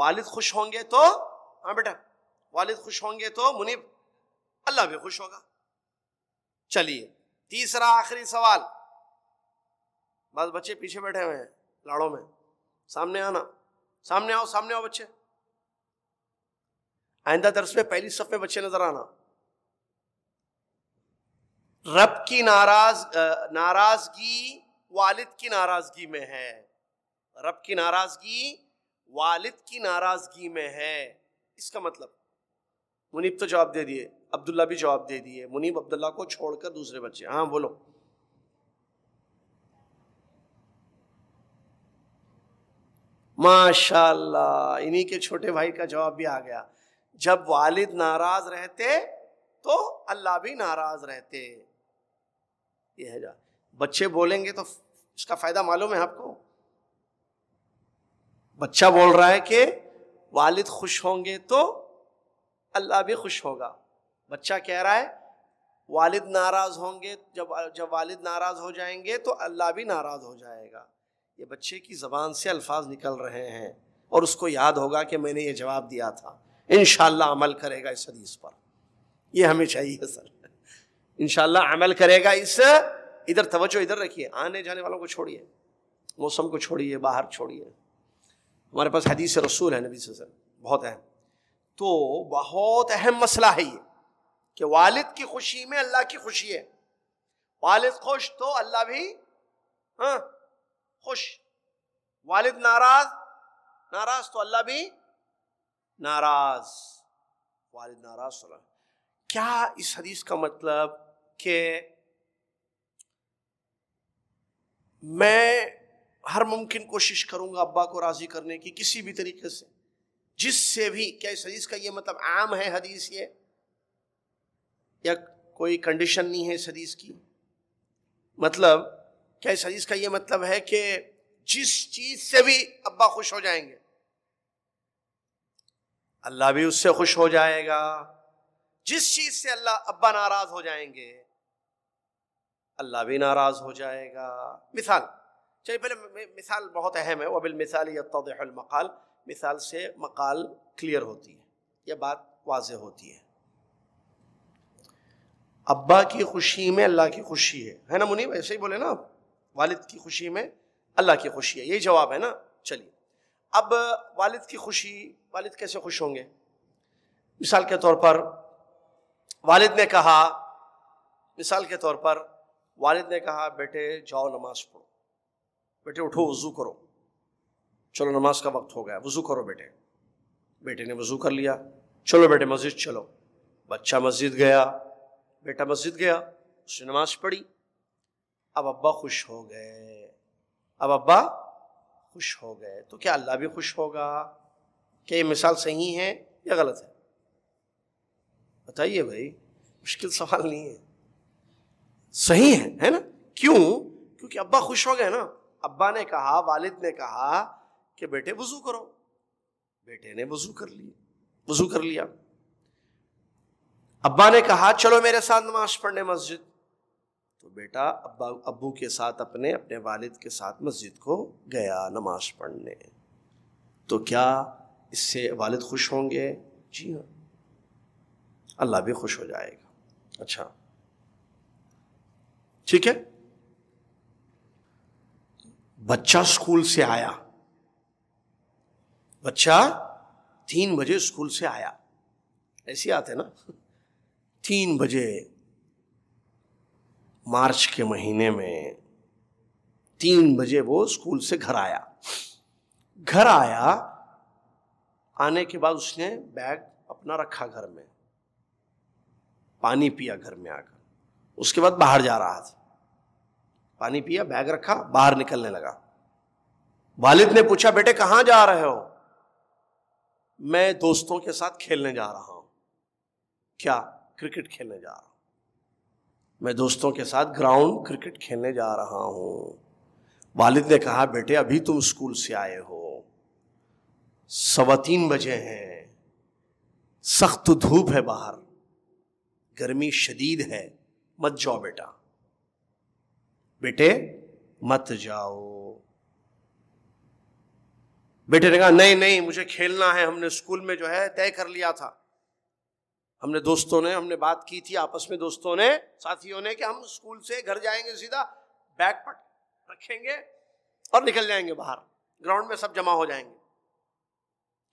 والد خوش ہوں گے تو، ہاں بیٹا، والد خوش ہوں گے تو منیب اللہ بھی خوش ہوگا. چلیے تیسرا آخری سوال، بعض بچے پیچھے بیٹھے ہوئے ہیں لاڑوں میں، سامنے آنا، سامنے آؤ، سامنے آؤ بچے. آئندہ درس میں پہلی صف میں بچے نظر آنا. رب کی ناراض ناراضگی والد کی ناراضگی میں ہے، رب کی ناراضگی والد کی ناراضگی میں ہے، اس کا مطلب. منیب تو جواب دے دیے، عبداللہ بھی جواب دے دیے. منیب عبداللہ کو چھوڑ کر دوسرے بچے، ہاں بولو. ماشاءاللہ، انہی کے چھوٹے بھائی کا جواب بھی آ گیا. جب والد ناراض رہتے تو اللہ بھی ناراض رہتے. یہ ہے جا. بچے بولیں گے تو اس کا فائدہ معلوم ہے آپ کو. بچہ بول رہا ہے کہ والد خوش ہوں گے تو اللہ بھی خوش ہوگا. بچہ کہہ رہا ہے والد ناراض ہوں گے، جب جب والد ناراض ہو جائیں گے تو اللہ بھی ناراض ہو جائے گا. یہ بچے کی زبان سے الفاظ نکل رہے ہیں، اور اس کو یاد ہوگا کہ میں نے یہ جواب دیا تھا. انشاءاللہ عمل کرے گا اس حدیث پر، یہ ہمیں چاہیے سر. انشاءاللہ عمل کرے گا اس. ادھر توجہ ادھر رکھیے، آنے جانے والوں کو چھوڑیے، موسم کو چھوڑیے، باہر چھوڑیے. ہمارے پاس حدیث رسول ہے نبی صلی اللہ علیہ وسلم، بہت اہم. تو بہت اہم مسئلہ ہے یہ کہ والد کی خوشی میں اللہ کی خوشی ہے. والد خوش تو اللہ بھی ہاں خوش، والد ناراض ناراض تو اللہ بھی ناراض. والد ناراض صلی اللہ علیہ وسلم. کیا اس حدیث کا مطلب کہ میں ہر ممکن کوشش کروں گا ابا کو راضی کرنے کی کسی بھی طریقے سے، جس سے بھی؟ کیا اس حدیث کا یہ مطلب عام ہے حدیث یہ، یا کوئی کنڈیشن نہیں ہے اس حدیث کی؟ مطلب کیا اس حدیث کا یہ مطلب ہے کہ جس چیز سے بھی ابا خوش ہو جائیں گے اللہ بھی اس سے خوش ہو جائے گا، جس چیز سے اللہ ابا ناراض ہو جائیں گے اللہ بھی ناراض ہو جائے گا؟ مثال، چلیے پہلے مثال بہت اہم ہے. وبالمثال یتضح المقال، مثال سے مقال کلیئر ہوتی ہے، یہ بات واضح ہوتی ہے. ابا کی خوشی میں اللہ کی خوشی ہے، ہے نا منیب؟ ایسے ہی بولے نا آپ، والد کی خوشی میں اللہ کی خوشی ہے، یہی جواب ہے نا. چلیے اب والد کی خوشی، والد کیسے خوش ہوں گے؟ مثال کے طور پر والد نے کہا مثال کے طور پر والد نے کہا بیٹے جاؤ نماز پڑھو، بیٹے اٹھو وضو کرو، چلو نماز کا وقت ہو گیا وضو کرو بیٹے. بیٹے نے وضو کر لیا، چلو بیٹے مسجد چلو. بچہ مسجد گیا، بیٹا مسجد گیا، اس نے نماز پڑھی. اب ابا خوش ہو گئے، اب ابا خوش ہو گئے تو کیا اللہ بھی خوش ہوگا؟ کیا یہ مثال صحیح ہے یا غلط ہے؟ بتائیے بھائی، مشکل سوال نہیں ہے، صحیح ہے ہے نا. کیوں؟ کیونکہ ابا خوش ہو گئے نا. ابا نے کہا، والد نے کہا کہ بیٹے وضو کرو، بیٹے نے وضو کر لی وضو کر لیا ابا نے کہا چلو میرے ساتھ نماز پڑھنے مسجد، تو بیٹا ابا ابو کے ساتھ اپنے اپنے والد کے ساتھ مسجد کو گیا نماز پڑھنے۔ تو کیا اس سے والد خوش ہوں گے؟ جی ہاں، اللہ بھی خوش ہو جائے گا۔ اچھا ٹھیک ہے، بچہ اسکول سے آیا، بچہ تین بجے اسکول سے آیا، ایسے آتے نا تین بجے، مارچ کے مہینے میں تین بجے وہ اسکول سے گھر آیا۔ گھر آیا، آنے کے بعد اس نے بیگ اپنا رکھا گھر میں، پانی پیا گھر میں آ کر، اس کے بعد باہر جا رہا تھا، پانی پیا، بیگ رکھا، باہر نکلنے لگا۔ والد نے پوچھا بیٹے کہاں جا رہے ہو؟ میں دوستوں کے ساتھ کھیلنے جا رہا ہوں۔ کیا؟ کرکٹ کھیلنے جا رہا ہوں، میں دوستوں کے ساتھ گراؤنڈ کرکٹ کھیلنے جا رہا ہوں۔ والد نے کہا بیٹے ابھی تم اسکول سے آئے ہو، سوا تین بجے ہیں، سخت دھوپ ہے باہر، گرمی شدید ہے، مت جاؤ بیٹا، بیٹے مت جاؤ۔ بیٹے نے کہا نہیں نہیں مجھے کھیلنا ہے، ہم نے اسکول میں جو ہے طے کر لیا تھا، ہم نے دوستوں نے ہم نے بات کی تھی آپس میں، دوستوں نے ساتھیوں نے کہ ہم اسکول سے گھر جائیں گے، سیدھا بیگ پٹ رکھیں گے اور نکل جائیں گے باہر، گراؤنڈ میں سب جمع ہو جائیں گے،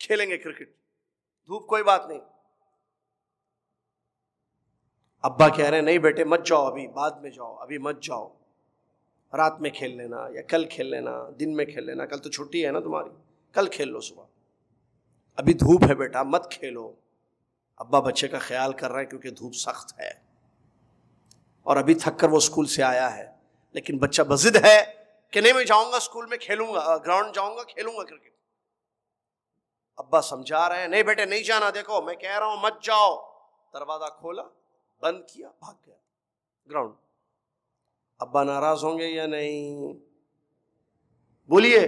کھیلیں گے کرکٹ، دھوپ کوئی بات نہیں۔ ابا کہہ رہے ہیں نہیں بیٹے مت جاؤ، ابھی بعد میں جاؤ، ابھی مت جاؤ، رات میں کھیل لینا یا کل کھیل لینا، دن میں کھیل لینا، کل تو چھٹی ہے نا تمہاری، کل کھیل لو صبح، ابھی دھوپ ہے بیٹا مت کھیلو۔ ابا بچے کا خیال کر رہے ہیں کیونکہ دھوپ سخت ہے اور ابھی تھک کر وہ اسکول سے آیا ہے، لیکن بچہ بضد ہے کہ نہیں میں جاؤں گا اسکول میں، کھیلوں گا، گراؤنڈ جاؤں گا، کھیلوں گا کرکٹ۔ ابا سمجھا رہے ہیں نہیں بیٹے نہیں جانا، دیکھو میں کہہ رہا ہوں مت جاؤ۔ دروازہ کھولا، بند کیا، بھاگ گیا گراؤنڈ۔ ابا ناراض ہوں گے یا نہیں؟ بولیے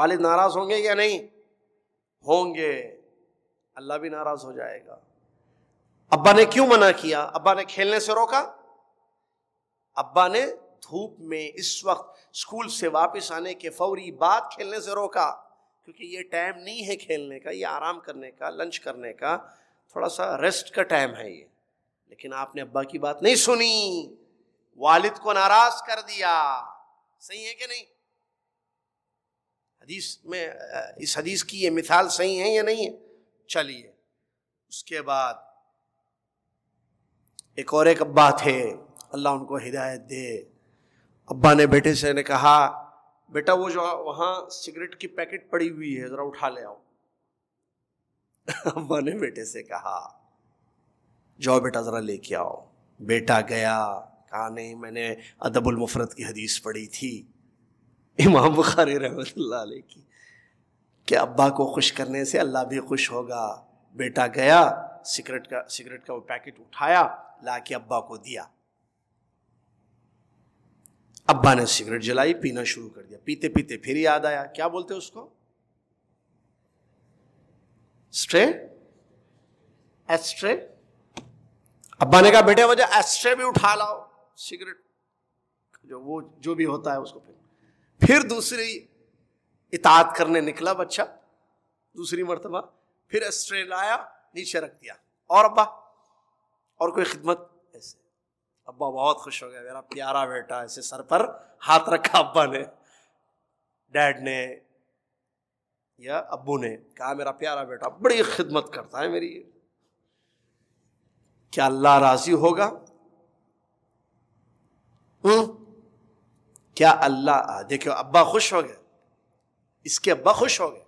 والد ناراض ہوں گے یا نہیں ہوں گے؟ اللہ بھی ناراض ہو جائے گا۔ ابا نے کیوں منع کیا؟ ابا نے کھیلنے سے روکا، ابا نے دھوپ میں اس وقت اسکول سے واپس آنے کے فوری بعد کھیلنے سے روکا، کیونکہ یہ ٹائم نہیں ہے کھیلنے کا، یہ آرام کرنے کا، لنچ کرنے کا، تھوڑا سا ریسٹ کا ٹائم ہے یہ۔ لیکن آپ نے ابا کی بات نہیں سنی، والد کو ناراض کر دیا۔ صحیح ہے کہ نہیں؟ حدیث میں اس حدیث کی یہ مثال صحیح ہے یا نہیں ہے؟ چلیے اس کے بعد ایک اور ایک ابا تھے، اللہ ان کو ہدایت دے۔ ابا نے بیٹے سے نے کہا بیٹا وہ جو وہاں سگریٹ کی پیکٹ پڑی ہوئی ہے ذرا اٹھا لے آؤ۔ ابا نے بیٹے سے کہا جاؤ بیٹا ذرا لے کے آؤ۔ بیٹا گیا، کہا نہیں میں نے ادب المفرد کی حدیث پڑھی تھی امام بخاری رحمۃ اللہ علیہ کی کہ ابا کو خوش کرنے سے اللہ بھی خوش ہوگا۔ بیٹا گیا، سگریٹ کا سگریٹ کا وہ پیکٹ اٹھایا، لا کے ابا کو دیا۔ ابا نے سگریٹ جلائی، پینا شروع کر دیا۔ پیتے پیتے پھر یاد آیا، کیا بولتے اس کو؟ Ashtray, ashtray. ابا نے کہا بیٹے مجھے ایسٹرے بھی اٹھا لاؤ، سگریٹ جو وہ جو بھی ہوتا ہے اس کو۔ پھر پھر دوسری اطاعت کرنے نکلا بچہ، دوسری مرتبہ پھر ایسٹرے لایا، نیچے رکھ دیا، اور ابا اور کوئی خدمت ایسے۔ ابا بہت خوش ہو گیا، میرا پیارا بیٹا، ایسے سر پر ہاتھ رکھا ابا نے، ڈیڈ نے یا ابو نے، کہا میرا پیارا بیٹا بڑی خدمت کرتا ہے میری، کیا اللہ راضی ہوگا؟ ہوں کیا اللہ دیکھو ابا خوش ہو گئے، اس کے ابا خوش ہو گئے،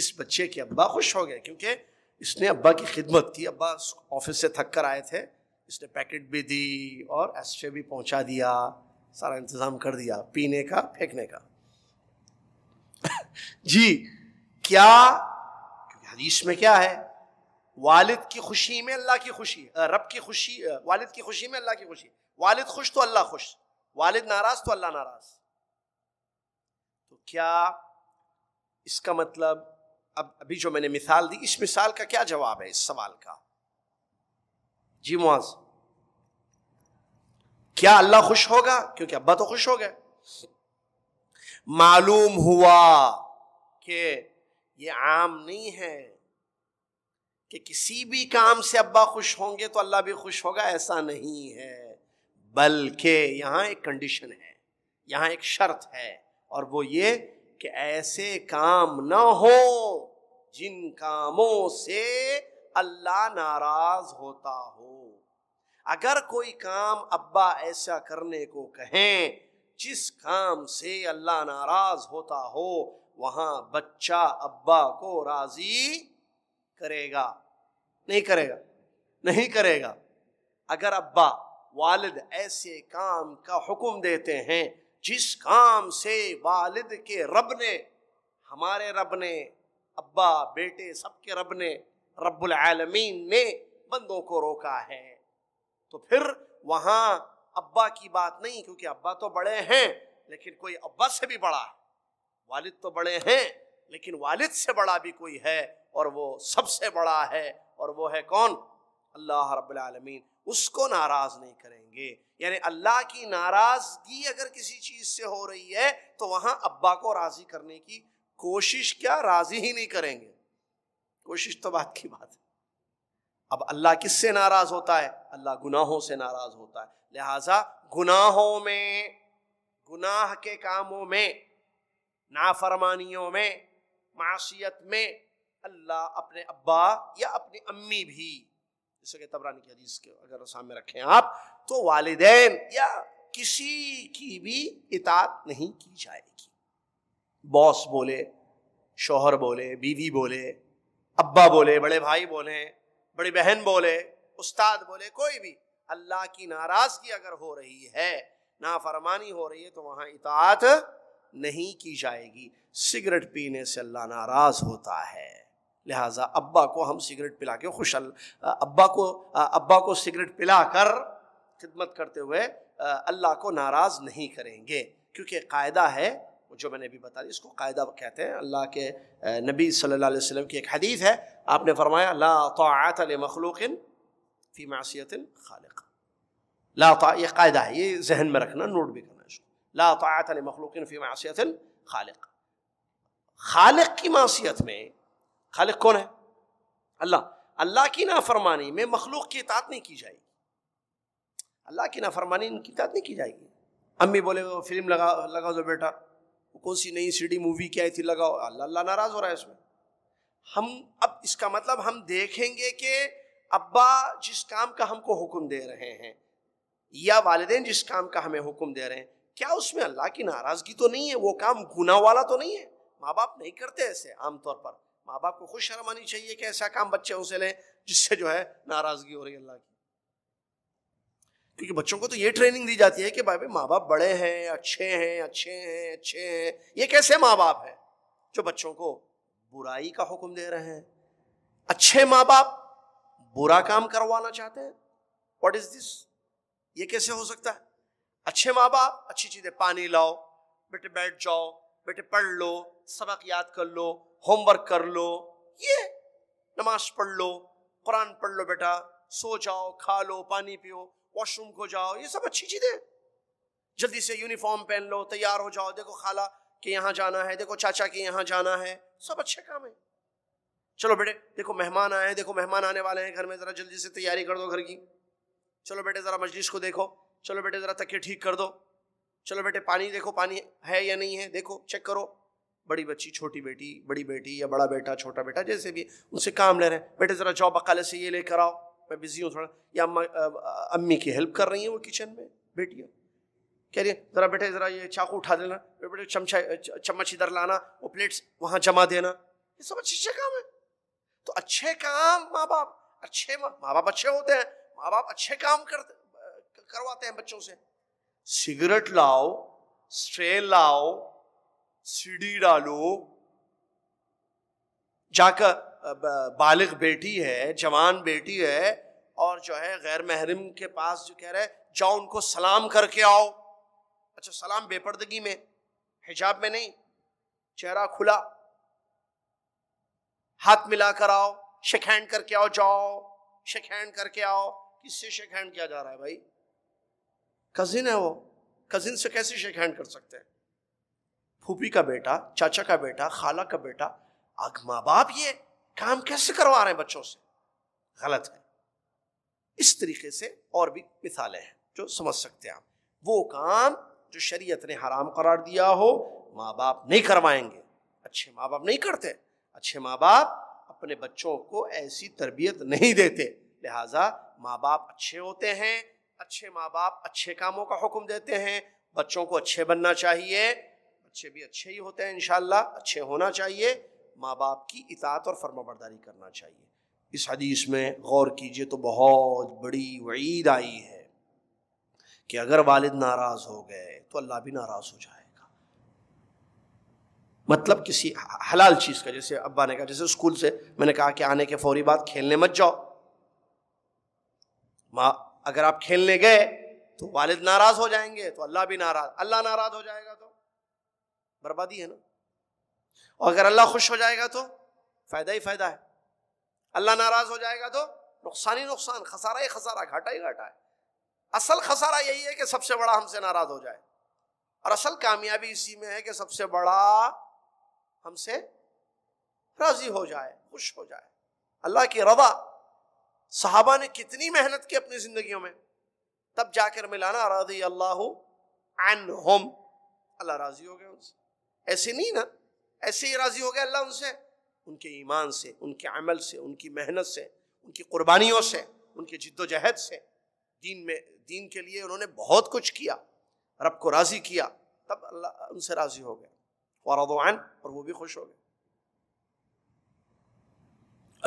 اس بچے کے ابا خوش ہو گئے، کیونکہ اس نے ابا کی خدمت کی۔ ابا آفس سے تھک کر آئے تھے، اس نے پیکٹ بھی دی اور ایسٹرے بھی پہنچا دیا، سارا انتظام کر دیا پینے کا پھینکنے کا۔ جی کیا؟ کیونکہ حدیث میں کیا ہے، والد کی خوشی میں اللہ کی خوشی، رب کی خوشی، والد کی خوشی میں اللہ کی خوشی، والد خوش تو اللہ خوش، والد ناراض تو اللہ ناراض۔ تو کیا اس کا مطلب اب ابھی جو میں نے مثال دی، اس مثال کا کیا جواب ہے اس سوال کا؟ جی معاذ، کیا اللہ خوش ہوگا؟ کیونکہ ابا تو خوش ہو گئے. معلوم ہوا کہ یہ عام نہیں ہے کہ کسی بھی کام سے ابا خوش ہوں گے تو اللہ بھی خوش ہوگا، ایسا نہیں ہے، بلکہ یہاں ایک کنڈیشن ہے، یہاں ایک شرط ہے، اور وہ یہ کہ ایسے کام نہ ہوں جن کاموں سے اللہ ناراض ہوتا ہو. اگر کوئی کام ابا ایسا کرنے کو کہیں جس کام سے اللہ ناراض ہوتا ہو، وہاں بچہ ابا کو راضی کرے گا؟ نہیں کرے گا، نہیں کرے گا. اگر ابا والد ایسے کام کا حکم دیتے ہیں جس کام سے والد کے رب نے، ہمارے رب نے، ابا بیٹے سب کے رب نے، رب العالمین نے بندوں کو روکا ہے، تو پھر وہاں ابا کی بات نہیں، کیونکہ ابا تو بڑے ہیں لیکن کوئی ابا سے بھی بڑا ہے، والد تو بڑے ہیں لیکن والد سے بڑا بھی کوئی ہے، اور وہ سب سے بڑا ہے، اور وہ ہے کون؟ اللہ رب العالمین. اس کو ناراض نہیں کریں گے. یعنی اللہ کی ناراضگی اگر کسی چیز سے ہو رہی ہے تو وہاں ابا کو راضی کرنے کی کوشش، کیا راضی ہی نہیں کریں گے، کوشش تو بات کی بات ہے. اب اللہ کس سے ناراض ہوتا ہے؟ اللہ گناہوں سے ناراض ہوتا ہے. لہٰذا گناہوں میں، گناہ کے کاموں میں، نافرمانیوں میں، معصیت میں اللہ اپنے ابا یا اپنی امی بھی، جیسے کہ طبرانی کی حدیث کے اگر سامنے رکھیں آپ، تو والدین یا کسی کی بھی اطاعت نہیں کی جائے گی. باس بولے، شوہر بولے، بیوی بولے، ابا بولے، بڑے بھائی بولے، بڑی بہن بولے، استاد بولے، کوئی بھی اللہ کی ناراضگی اگر ہو رہی ہے، نافرمانی ہو رہی ہے، تو وہاں اطاعت نہیں کی جائے گی. سگریٹ پینے سے اللہ ناراض ہوتا ہے، لہٰذا ابا کو ہم سگریٹ پلا کے خوش، ابا کو ابا کو سگریٹ پلا کر خدمت کرتے ہوئے اللہ کو ناراض نہیں کریں گے، کیونکہ قاعدہ ہے جو میں نے ابھی بتا دی، اس کو قاعدہ کہتے ہیں. اللہ کے نبی صلی اللہ علیہ وسلم کی ایک حدیث ہے، آپ نے فرمایا لا طاعت لمخلوق فی معصیت خالق. لا طاع، یہ قاعدہ ہے، یہ ذہن میں رکھنا، نوٹ بھی کرنا اس کو. لا طاعت لمخلوق فی معصیت خالق. خالق کی معصیت میں، خالق کون ہے؟ اللہ. اللہ کی نافرمانی میں مخلوق کی اطاعت نہیں کی جائے گی، اللہ کی نافرمانی ان کی اطاعت نہیں کی جائے گی. امی بولے وہ فلم لگا لگا دو بیٹا، کون سی نئی سی ڈی مووی کیا آئی تھی، لگاؤ، اللہ اللہ ناراض ہو رہا ہے اس میں. ہم اب اس کا مطلب ہم دیکھیں گے کہ ابا جس کام کا ہم کو حکم دے رہے ہیں یا والدین جس کام کا ہمیں حکم دے رہے ہیں، کیا اس میں اللہ کی ناراضگی تو نہیں ہے، وہ کام گناہ والا تو نہیں ہے. ماں باپ نہیں کرتے ایسے، عام طور پر ماں باپ کو خوش شرمانی چاہیے کہ ایسا کام بچوں سے لیں جس سے جو ہے ناراضگی ہو رہی ہے اللہ کی، کیونکہ بچوں کو تو یہ ٹریننگ دی جاتی ہے کہ بھائی ماں باپ بڑے ہیں، اچھے ہیں، اچھے ہیں، اچھے ہیں. یہ کیسے ماں باپ ہیں جو بچوں کو برائی کا حکم دے رہے ہیں؟ اچھے ماں باپ برا کام کروانا چاہتے ہیں، واٹ از دس، یہ کیسے ہو سکتا ہے؟ اچھے ماں باپ اچھی چیزیں، پانی لاؤ بیٹے، بیٹھ جاؤ بیٹے، پڑھ لو، سبق یاد کر لو، ہوم ورک کر لو، یہ نماز پڑھ لو، قرآن پڑھ لو بیٹا، سو جاؤ، کھا لو، پانی پیو، واش روم کو جاؤ، یہ سب اچھی چیزیں. جلدی سے یونیفارم پہن لو، تیار ہو جاؤ، دیکھو خالہ کے یہاں جانا ہے، دیکھو چاچا کے یہاں جانا ہے، سب اچھے کام ہیں. چلو بیٹے دیکھو مہمان آئے ہیں، دیکھو مہمان آنے والے ہیں گھر میں، ذرا جلدی سے تیاری کر دو گھر کی، چلو بیٹے ذرا مجلس کو دیکھو، چلو بیٹے ذرا تکیے ٹھیک کر دو، چلو بیٹے پانی دیکھو، پانی ہے یا نہیں ہے، دیکھو چیک کرو. بڑی بچی، چھوٹی بیٹی، بڑی بیٹی یا بڑا بیٹا، چھوٹا بیٹا، جیسے بھی ان سے کام لے رہے ہیں، بیٹے ذرا جاؤ بقالے سے یہ لے کر آؤ، میں بزی ہوں تھوڑا، یا امی کی ہیلپ کر رہی ہیں وہ کچن میں بیٹیاں، کہہ رہی ہیں ذرا بیٹے ذرا یہ چاقو اٹھا دینا، بیٹے چمچا چمچ ادھر لانا، وہ پلیٹس وہاں جما دینا، یہ سب اچھے اچھے کام ہیں. تو اچھے کام ماں باپ، اچھے ماں باپ اچھے ہوتے ہیں، ماں باپ اچھے کام کرتے کرواتے ہیں بچوں سے. سگریٹ لاؤ، اسٹرے لاؤ، سیڑھی ڈالو، جا کر بالغ بیٹی ہے، جوان بیٹی ہے، اور جو ہے غیر محرم کے پاس جو کہہ رہے جاؤ ان کو سلام کر کے آؤ. اچھا سلام بے پردگی میں، حجاب میں نہیں، چہرہ کھلا، ہاتھ ملا کر آؤ، شیک ہینڈ کر کے آؤ، جاؤ شیک ہینڈ کر کے آؤ. کس سے شیک ہینڈ کیا جا رہا ہے بھائی؟ کزن ہے وہ، کزن سے کیسے شیک ہینڈ کر سکتے ہیں؟ پھوپھی کا بیٹا، چاچا کا بیٹا، خالہ کا بیٹا. ماں باپ یہ کام کیسے کروا رہے ہیں بچوں سے؟ غلط ہے. اس طریقے سے اور بھی مثالیں ہیں جو سمجھ سکتے ہیں آپ. وہ کام جو شریعت نے حرام قرار دیا ہو ماں باپ نہیں کروائیں گے. اچھے ماں باپ نہیں کرتے، اچھے ماں باپ اپنے بچوں کو ایسی تربیت نہیں دیتے. لہٰذا ماں باپ اچھے ہوتے ہیں، اچھے ماں باپ اچھے کاموں کا حکم دیتے ہیں. بچوں کو اچھے بننا چاہیے، بچے بھی اچھے ہی ہوتے ہیں انشاءاللہ، اچھے ہونا چاہیے. ماں باپ کی اطاعت اور فرما برداری کرنا چاہیے. اس حدیث میں غور کیجئے تو بہت بڑی وعید آئی ہے کہ اگر والد ناراض ہو گئے تو اللہ بھی ناراض ہو جائے گا. مطلب کسی حلال چیز کا، جیسے ابا نے کہا، جیسے اسکول سے میں نے کہا کہ آنے کے فوری بعد کھیلنے مت جاؤ. ماں اگر آپ کھیلنے گئے تو والد ناراض ہو جائیں گے تو اللہ بھی ناراض، اللہ ناراض ہو جائے گا تو بربادی ہے نا. اور اگر اللہ خوش ہو جائے گا تو فائدہ ہی فائدہ ہے، اللہ ناراض ہو جائے گا تو نقصان ہی نقصان، خسارہ ہی خسارہ، گھاٹا ہی گھاٹا ہے. اصل خسارہ یہی ہے کہ سب سے بڑا ہم سے ناراض ہو جائے، اور اصل کامیابی اسی میں ہے کہ سب سے بڑا ہم سے راضی ہو جائے، خوش ہو جائے. اللہ کی رضا صحابہ نے کتنی محنت کی اپنی زندگیوں میں، تب جا کر ملانا رضی اللہ عنہم، اللہ راضی ہو گئے ان سے. ایسے نہیں نا، ایسے ہی راضی ہو گئے اللہ ان سے، ان کے ایمان سے، ان کے عمل سے، ان کی محنت سے، ان کی قربانیوں سے، ان کے جد و جہد سے. دین میں، دین کے لیے انہوں نے بہت کچھ کیا، رب کو راضی کیا، تب اللہ ان سے راضی ہو گئے. ورضوا عنہ، اور وہ بھی خوش ہو گئے،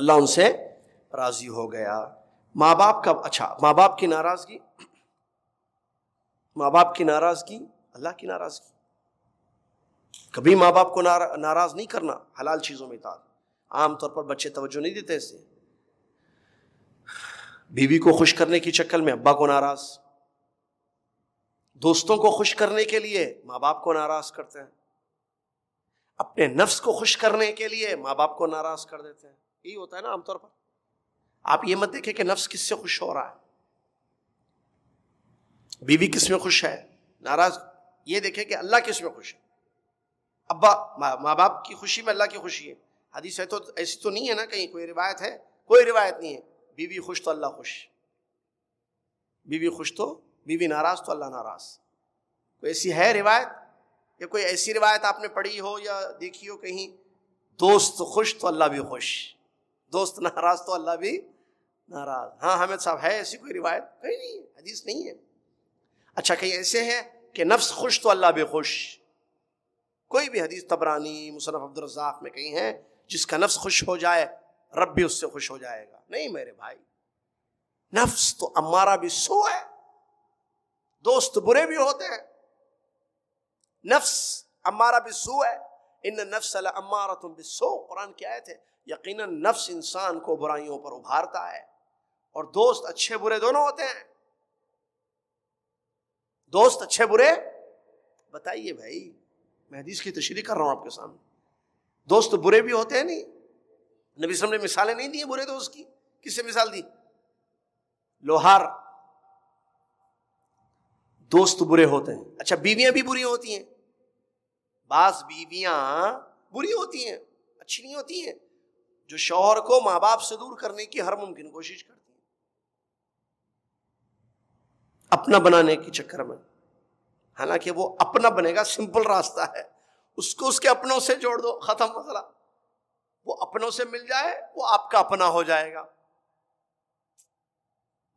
اللہ ان سے راضی ہو گیا. ماں باپ کا اچھا، ماں باپ کی ناراضگی، ماں باپ کی ناراضگی اللہ کی ناراضگی. کبھی ماں باپ کو ناراض نہیں کرنا، حلال چیزوں میں اطاعت. عام طور پر بچے توجہ نہیں دیتے اس سے. بیوی کو خوش کرنے کی چکر میں ابا کو ناراض، دوستوں کو خوش کرنے کے لیے ماں باپ کو ناراض کرتے ہیں، اپنے نفس کو خوش کرنے کے لیے ماں باپ کو ناراض کر دیتے ہیں. یہی ہوتا ہے نا عام طور پر. آپ یہ مت دیکھیں کہ نفس کس سے خوش ہو رہا ہے، بیوی کس میں خوش ہے ناراض، یہ دیکھیں کہ اللہ کس میں خوش ہے. ابا ماں باپ کی خوشی میں اللہ کی خوشی ہے. حدیث ہے تو ایسی تو نہیں ہے نا، کہیں کوئی روایت ہے؟ کوئی روایت نہیں ہے. بیوی خوش تو اللہ خوش، بیوی خوش تو بیوی ناراض تو اللہ ناراض. کوئی ایسی ہے روایت؟ یا کوئی ایسی روایت آپ نے پڑھی ہو یا دیکھی ہو کہیں؟ دوست خوش تو اللہ بھی خوش، دوست ناراض تو اللہ بھی ناراض. ہاں حمید صاحب، ہے ایسی کوئی روایت؟ کہیں نہیں، حدیث نہیں ہے. اچھا کہیں ایسے ہے کہ نفس خوش تو اللہ بھی خوش؟ کوئی بھی حدیث طبرانی، مصنف عبدالرزاق میں کہیں ہیں؟ جس کا نفس خوش ہو جائے رب بھی اس سے خوش ہو جائے گا. نہیں میرے بھائی، نفس تو امارہ بھی سو ہے، دوست برے بھی ہوتے ہیں. نفس امارہ بھی سو ہے، ان نفس لامارۃ بالسوء، قرآن کی آیت ہے. یقیناً نفس انسان کو برائیوں پر ابھارتا ہے، اور دوست اچھے برے دونوں ہوتے ہیں. دوست اچھے برے بتائیے بھائی، میں حدیث کی تشریح کر رہا ہوں آپ کے سامنے. دوست برے بھی ہوتے ہیں نہیں؟ نبی صلی اللہ علیہ وسلم نے مثالیں نہیں دی برے دوست کی؟ کس سے مثال دی؟ لوہار دوست برے ہوتے ہیں. اچھا بیویاں بھی بری ہوتی ہیں، بعض بیویاں بری ہوتی ہیں، اچھی نہیں ہوتی ہیں، جو شوہر کو ماں باپ سے دور کرنے کی ہر ممکن کوشش کرتی ہیں اپنا بنانے کے چکر میں. حالانکہ وہ اپنا بنے گا، سمپل راستہ ہے، اس کو اس کے اپنوں سے جوڑ دو، ختم مسئلہ. وہ اپنوں سے مل جائے، وہ آپ کا اپنا ہو جائے گا.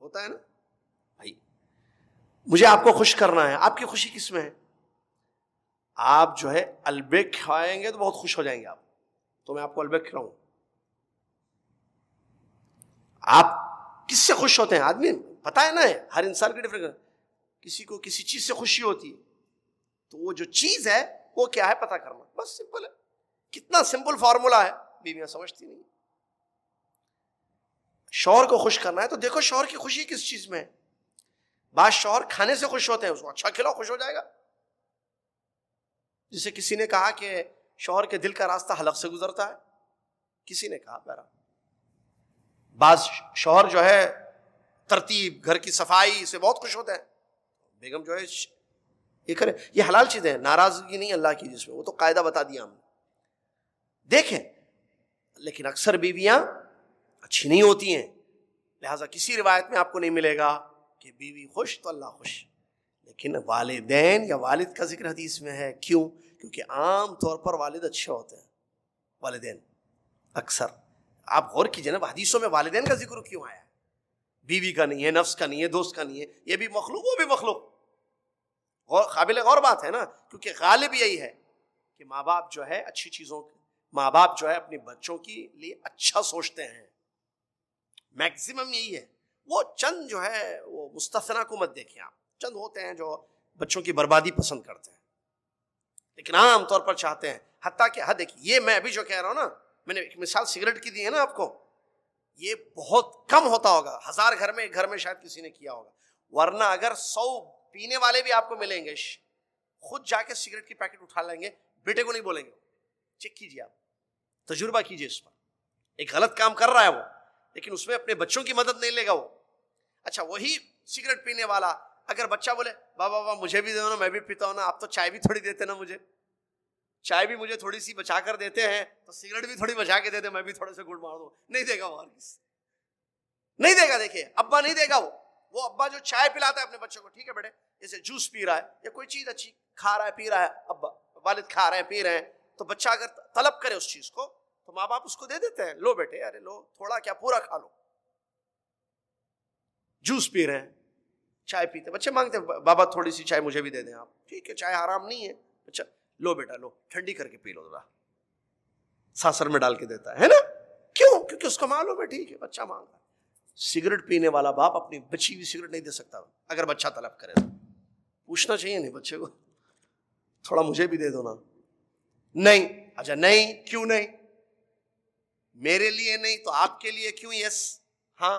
ہوتا ہے نا بھائی، مجھے آپ کو خوش کرنا ہے. آپ کی خوشی کس میں ہے؟ آپ جو ہے البے کھائیں گے تو بہت خوش ہو جائیں گے آپ، تو میں آپ کو البے کھلاؤں. آپ کس سے خوش ہوتے ہیں؟ آدمی پتہ ہے نا، ہر انسان کی ڈفرینس. کسی کو کسی چیز سے خوشی ہوتی ہے تو وہ جو چیز ہے وہ کیا ہے پتہ کرنا، بس سمپل ہے. کتنا سمپل فارمولا ہے، بیویاں سمجھتی نہیں. شوہر کو خوش کرنا ہے تو دیکھو شوہر کی خوشی کس چیز میں ہے. بعض شوہر کھانے سے خوش ہوتے ہیں، اس کو اچھا کھلاؤ خوش ہو جائے گا. جسے کسی نے کہا کہ شوہر کے دل کا راستہ حلق سے گزرتا ہے، کسی نے کہا پیرا. بعض شوہر جو ہے ترتیب گھر کی صفائی سے بہت خوش ہوتے ہیں, بیگم جو ہے یہ کرے, یہ حلال چیزیں ہیں, ناراضگی نہیں اللہ کی جس میں, وہ تو قاعدہ بتا دیا ہم نے, دیکھیں. لیکن اکثر بیویاں اچھی نہیں ہوتی ہیں, لہٰذا کسی روایت میں آپ کو نہیں ملے گا کہ بیوی خوش تو اللہ خوش, لیکن والدین یا والد کا ذکر حدیث میں ہے. کیوں؟ کیونکہ عام طور پر والد اچھے ہوتے ہیں, والدین اکثر. آپ غور کیجئے نا, حدیثوں میں والدین کا ذکر کیوں آیا ہے؟ بیوی کا نہیں ہے, نفس کا نہیں ہے, دوست کا نہیں ہے, یہ بھی مخلوق وہ بھی مخلوق. غور, قابل غور بات ہے نا, کیونکہ غالب یہی ہے کہ ماں باپ جو ہے اچھی چیزوں, ماں باپ جو ہے اپنے بچوں کے لیے اچھا سوچتے ہیں, میکسیمم یہی ہے. وہ چند جو ہے وہ مستثنا کو مت دیکھیں آپ, چند ہوتے ہیں جو بچوں کی بربادی پسند کرتے ہیں, لیکن عام طور پر چاہتے ہیں. حتیٰ کہ ہاں دیکھیے, یہ میں ابھی جو کہہ رہا ہوں نا, میں نے ایک مثال سگریٹ کی دی ہے نا آپ کو, یہ بہت کم ہوتا ہوگا, ہزار گھر میں ایک گھر میں شاید کسی نے کیا ہوگا, ورنہ اگر سو پینے والے بھی آپ کو ملیں گے خود جا کے سگریٹ کی پیکٹ اٹھا لیں گے, بیٹے کو نہیں بولیں گے. چیک کیجیے آپ, تجربہ کیجیے اس پر. ایک غلط کام کر رہا ہے وہ, لیکن اس میں اپنے بچوں کی مدد نہیں لے گا وہ. اچھا وہی سگریٹ پینے والا اگر بچہ بولے بابا بابا مجھے بھی دو نا, میں بھی پیتا ہوں نا, آپ تو چائے بھی تھوڑی دیتے نا, مجھے چائے بھی مجھے تھوڑی سی بچا کر دیتے ہیں, تو سگریٹ بھی تھوڑی بچا کے دیتے, میں بھی تھوڑے سے گڑ مار دوں, نہیں دے گا وہ, نہیں دے گا. دیکھیے ابا نہیں دے گا وہ وہ ابا جو چائے پلاتا ہے اپنے بچوں کو, ٹھیک ہے بیٹے جیسے جوس پی رہا ہے یا کوئی چیز اچھی کھا رہا ہے پی رہا ہے, ابا والد کھا رہے ہیں پی رہے ہیں, تو بچہ اگر طلب کرے اس چیز کو تو ماں باپ اس کو دے دیتے ہیں, لو بیٹے ارے لو, تھوڑا کیا پورا کھا لو. جوس پی رہے ہیں, چائے پیتے, بچے مانگتے ہیں بابا تھوڑی سی چائے مجھے بھی دے دیں آپ, ٹھیک ہے چائے حرام نہیں ہے, اچھا لو بیٹا لو, ٹھنڈی کر کے پی لو ذرا, ساسر میں ڈال کے دیتا ہے نا. کیوں؟ کیونکہ اس کو معلوم ہے ٹھیک ہے بچہ مانگ رہا ہے. سگریٹ پینے والا باپ اپنی بچی ہوئی سگریٹ نہیں دے سکتا اگر بچہ طلب کرے تو. پوچھنا چاہیے نہیں بچے کو, تھوڑا مجھے بھی دے دو نا. نہیں, اچھا نہیں, کیوں نہیں, میرے لیے نہیں تو آپ کے لیے کیوں؟ یس ہاں,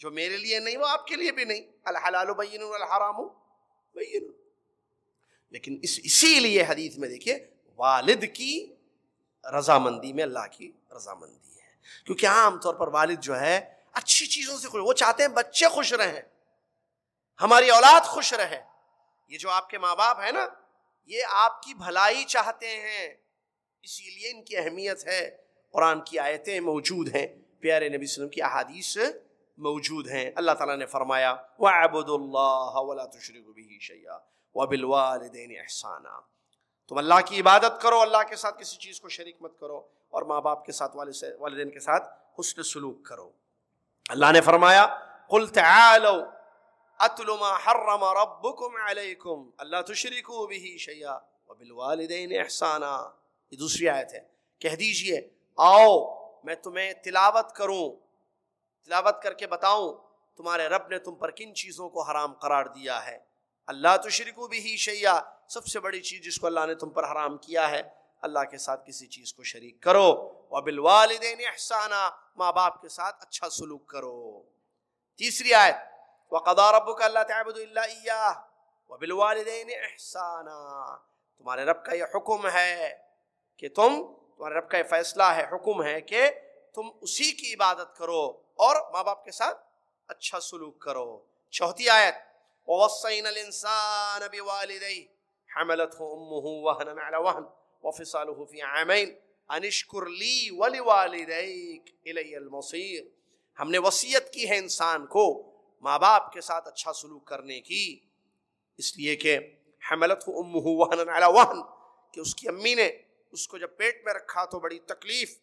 جو میرے لیے نہیں وہ آپ کے لیے بھی نہیں. الحلال بین والحرام بین. لیکن اس اسی لیے حدیث میں دیکھیے والد کی رضامندی میں اللہ کی رضامندی ہے, کیونکہ عام طور پر والد جو ہے اچھی چیزوں سے خوش, وہ چاہتے ہیں بچے خوش رہیں, ہماری اولاد خوش رہے. یہ جو آپ کے ماں باپ ہیں نا, یہ آپ کی بھلائی چاہتے ہیں, اسی لیے ان کی اہمیت ہے. قرآن کی آیتیں موجود ہیں, پیارے نبی صلی اللہ علیہ وسلم کی احادیث موجود ہیں. اللہ تعالیٰ نے فرمایا وَاعْبُدُوا اللَّهَ وَلَا تُشْرِكُوا بِهِ شَيْئًا وَبِالْوَالِدَيْنِ اِحْسَانًا. تم اللہ کی عبادت کرو, اللہ کے ساتھ کسی چیز کو شریک مت کرو, اور ماں باپ کے ساتھ والدین کے ساتھ حسن سلوک کرو. اللہ نے فرمایا قُلْ تَعَالَوْا أَتْلُ مَا حَرَّمَ رَبُّكُمْ عَلَيْكُمْ أَلَّا تُشْرِكُوا بِهِ شَيْئًا وَبِالْوَالِدَيْنِ اِحْسَانًا. یہ دوسری آیت ہے. کہہ دیجئے آؤ میں تمہیں تلاوت کروں, تلاوت کر کے بتاؤں تمہارے رب نے تم پر کن چیزوں کو حرام قرار دیا ہے. اللہ تشرکو بہ شیئا, سب سے بڑی چیز جس کو اللہ نے تم پر حرام کیا ہے, اللہ کے ساتھ کسی چیز کو شریک کرو. وبالوالدین احسانا, ماں باپ کے ساتھ اچھا سلوک کرو. تیسری آیت وقضا ربک الا تعبدوا الا ایاہ وبالوالدین احسانا. تمہارے رب کا یہ حکم ہے کہ تم, تمہارے رب کا یہ فیصلہ ہے, حکم ہے کہ تم اسی کی عبادت کرو اور ماں باپ کے ساتھ اچھا سلوک کرو. چوتھی آیت وَوَصَّيْنَا الْإِنسَانَ بِوَالِدَيْهِ حَمَلَتْهُ أُمُّهُ وَهْنًا عَلَى وَهْنٍ وَفِصَالُهُ فِي عَامَيْنِ أَنِ اشْكُرْ لِي وَلِوَالِدَيْكَ إِلَيَّ الْمَصِيرُ. ہم نے وصیت کی ہے انسان کو ماں باپ کے ساتھ اچھا سلوک کرنے کی, اس لیے کہ حَمَلَتْهُ أُمُّهُ وَهْنًا عَلَى وَهْنٍ, کہ اس کی امی نے اس کو جب پیٹ میں رکھا تو بڑی تکلیف,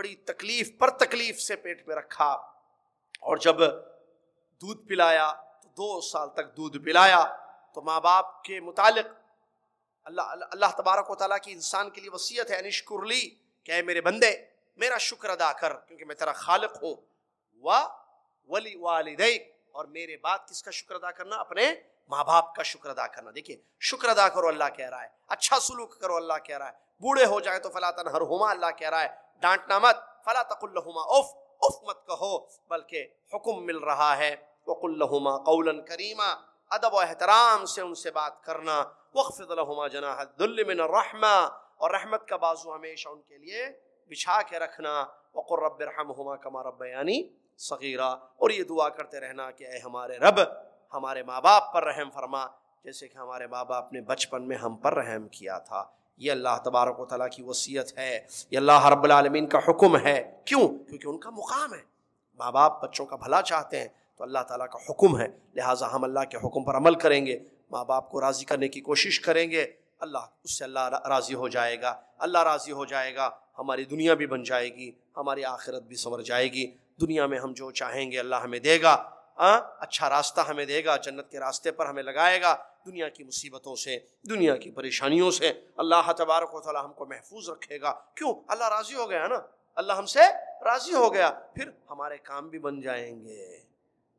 بڑی تکلیف پر تکلیف سے پیٹ میں رکھا, اور جب دودھ پلایا تو دو سال تک دودھ پلایا. تو ماں باپ کے متعلق اللہ اللہ تبارک و تعالیٰ کی انسان کے لیے وصیت ہے, انشکر لی, کہ اے میرے بندے میرا شکر ادا کر کیونکہ میں تیرا خالق ہوں, و ولی والدیک, اور میرے بعد کس کا شکر ادا کرنا؟ اپنے ماں باپ کا شکر ادا کرنا. دیکھیے شکر ادا کرو اللہ کہہ رہا ہے, اچھا سلوک کرو اللہ کہہ رہا ہے, بوڑھے ہو جائے تو فلا تنہرہما اللہ کہہ رہا ہے, ڈانٹنا مت, فلا تقل لہما اف, اف مت کہو, بلکہ حکم مل رہا ہے. وَقُلْ لَهُمَا قَوْلًا كَرِيمًا, ادب و احترام سے ان سے بات کرنا. وَاخْفِضْ لَهُمَا جَنَاحَ الذُّلِّ مِنَ الرَّحْمَةِ, اور رحمت کا بازو ہمیشہ ان کے لیے بچھا کے رکھنا. وَقُلْ رَبِّ ارْحَمْهُمَا كَمَا رَبَّيَانِي صَغِيرًا، اور یہ دعا کرتے رہنا کہ اے ہمارے رب ہمارے ماں باپ پر رحم فرما جیسے کہ ہمارے ماں باپ نے بچپن میں ہم پر رحم کیا تھا۔ یہ اللہ تبارک و تعالیٰ کی وصیت ہے، یہ اللہ رب العالمین کا حکم ہے۔ کیوں؟ کیونکہ ان کا مقام ہے، ماں باپ بچوں کا بھلا چاہتے ہیں تو اللہ تعالیٰ کا حکم ہے، لہٰذا ہم اللہ کے حکم پر عمل کریں گے، ماں باپ کو راضی کرنے کی کوشش کریں گے، اللہ اس سے اللہ راضی ہو جائے گا، اللہ راضی ہو جائے گا، ہماری دنیا بھی بن جائے گی، ہماری آخرت بھی سنور جائے گی، دنیا میں ہم جو چاہیں گے اللہ ہمیں دے گا، ہاں اچھا راستہ ہمیں دے گا، جنت کے راستے پر ہمیں لگائے گا، دنیا کی مصیبتوں سے دنیا کی پریشانیوں سے اللہ تبارک و تعالیٰ ہم کو محفوظ رکھے گا۔ کیوں؟ اللہ راضی ہو گیا نا، اللہ ہم سے راضی ہو گیا، پھر ہمارے کام بھی بن جائیں گے،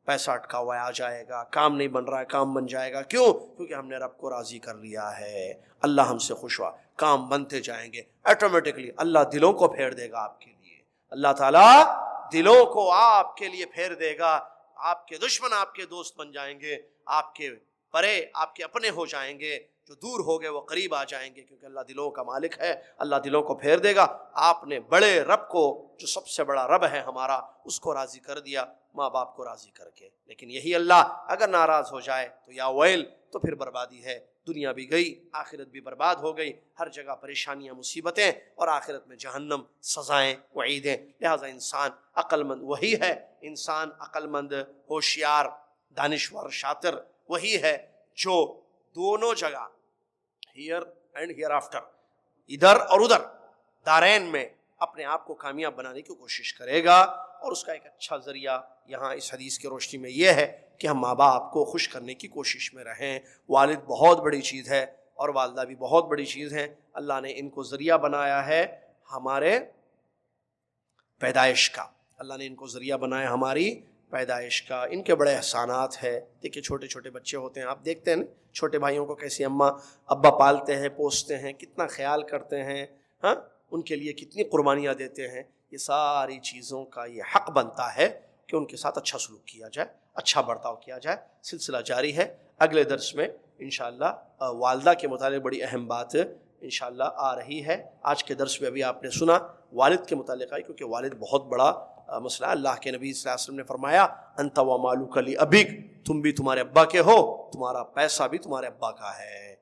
پیسہ اٹکا ہوا آ جائے گا، کام نہیں بن رہا ہے کام بن جائے گا۔ کیوں؟ کیونکہ ہم نے رب کو راضی کر لیا ہے، اللہ ہم سے خوش ہوا، کام بنتے جائیں گے آٹومیٹکلی، اللہ دلوں کو پھیر دے گا آپ کے لیے، اللہ تعالیٰ دلوں کو آپ کے لیے پھیر دے گا، آپ کے دشمن آپ کے دوست بن جائیں گے، آپ کے پرے آپ کے اپنے ہو جائیں گے، جو دور ہو گئے وہ قریب آ جائیں گے، کیونکہ اللہ دلوں کا مالک ہے، اللہ دلوں کو پھیر دے گا۔ آپ نے بڑے رب کو جو سب سے بڑا رب ہے ہمارا اس کو راضی کر دیا، ماں باپ کو راضی کر کے، لیکن یہی اللہ اگر ناراض ہو جائے تو یا ویل، تو پھر بربادی ہے، دنیا بھی گئی آخرت بھی برباد ہو گئی، ہر جگہ پریشانیاں مصیبتیں اور آخرت میں جہنم سزائیں وعیدیں۔ لہٰذا انسان عقل مند وہی ہے، انسان عقل مند ہوشیار دانشور شاطر وہی ہے جو دونوں جگہ ہیئر اینڈ ہیئر آفٹر ادھر اور ادھر دارین میں اپنے آپ کو کامیاب بنانے کی کوشش کرے گا، اور اس کا ایک اچھا ذریعہ یہاں اس حدیث کی روشنی میں یہ ہے کہ ہم ماں باپ کو خوش کرنے کی کوشش میں رہیں۔ والد بہت بڑی چیز ہے اور والدہ بھی بہت بڑی چیز ہیں، اللہ نے ان کو ذریعہ بنایا ہے ہمارے پیدائش کا، اللہ نے ان کو ذریعہ بنایا ہماری پیدائش کا، ان کے بڑے احسانات ہے۔ دیکھیں چھوٹے چھوٹے بچے ہوتے ہیں، آپ دیکھتے ہیں نا چھوٹے بھائیوں کو کیسے اماں ابا پالتے ہیں پوستے ہیں، کتنا خیال کرتے ہیں، ہاں ان کے لیے کتنی قربانیاں دیتے ہیں۔ یہ ساری چیزوں کا یہ حق بنتا ہے کہ ان کے ساتھ اچھا سلوک کیا جائے، اچھا برتاؤ کیا جائے۔ سلسلہ جاری ہے، اگلے درس میں انشاءاللہ والدہ کے متعلق بڑی اہم بات انشاءاللہ آ رہی ہے۔ آج کے درس میں ابھی آپ نے سنا والد کے متعلق آئی، کیونکہ والد بہت بڑا مسئلہ، اللہ کے نبی صلی اللہ علیہ وسلم نے فرمایا انت و مالک لابیک، تم بھی تمہارے ابا کے ہو، تمہارا پیسہ بھی تمہارے ابا کا ہے،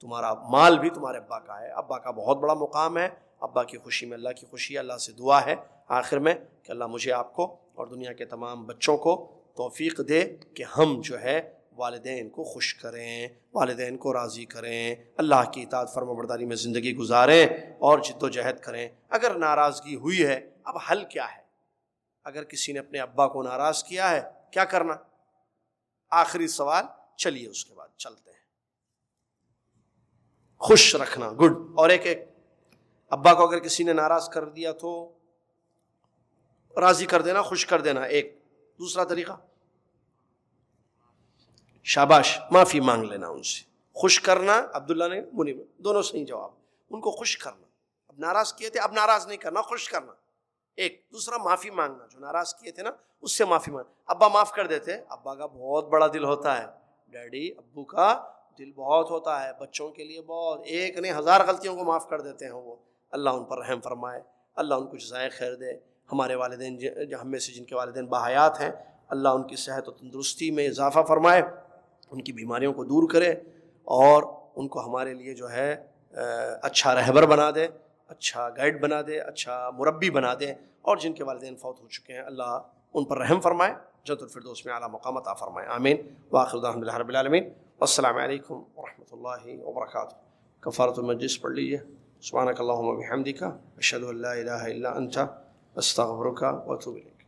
تمہارا مال بھی تمہارے ابا کا ہے۔ ابا کا بہت بڑا مقام ہے، ابا کی خوشی میں اللہ کی خوشی ہے۔ اللہ سے دعا ہے آخر میں کہ اللہ مجھے آپ کو اور دنیا کے تمام بچوں کو توفیق دے کہ ہم جو ہے والدین کو خوش کریں، والدین کو راضی کریں، اللہ کی اطاعت فرما برداری میں زندگی گزاریں اور جد و جہد کریں۔ اگر ناراضگی ہوئی ہے اب حل کیا ہے؟ اگر کسی نے اپنے ابا کو ناراض کیا ہے کیا کرنا؟ آخری سوال، چلیے اس کے بعد چلتے ہیں۔ خوش رکھنا، گڈ، اور ایک ایک ابا کو اگر کسی نے ناراض کر دیا تو راضی کر دینا، خوش کر دینا، ایک دوسرا طریقہ شاباش، معافی مانگ لینا ان سے، خوش کرنا۔ عبداللہ نے منی دونوں صحیح جواب، ان کو خوش کرنا، اب ناراض کیے تھے اب ناراض نہیں کرنا، خوش کرنا ایک، دوسرا معافی مانگنا، جو ناراض کیے تھے نا اس سے معافی مانگنا۔ ابا معاف کر دیتے، ابا کا بہت بڑا دل ہوتا ہے، ڈیڈی ابو کا دل بہت ہوتا ہے، بچوں کے لیے بہت، ایک نہیں ہزار غلطیوں کو معاف کر دیتے ہیں وہ۔ اللہ ان پر رحم فرمائے، اللہ ان کو جزائے خیر دے۔ ہمارے والدین ہم میں سے جن کے والدین باحیات ہیں اللہ ان کی صحت و تندرستی میں اضافہ فرمائے، ان کی بیماریوں کو دور کرے اور ان کو ہمارے لیے جو ہے اچھا رہبر بنا دے، اچھا گائیڈ بنا دے، اچھا مربی بنا دے۔ اور جن کے والدین فوت ہو چکے ہیں اللہ ان پر رحم فرمائے، جنت الفردوس میں اعلیٰ مقام عطا فرمائے، آمین۔ وآخر دعوانا الحمد للہ رب العالمین، والسلام علیکم ورحمۃ اللہ وبرکاتہ۔ کفارۃ المجلس پڑھ لیجیے۔ سبحانک اللہم وبحمدک، اشہد ان لا الہ الا انت، استغفرک واتوب الیک۔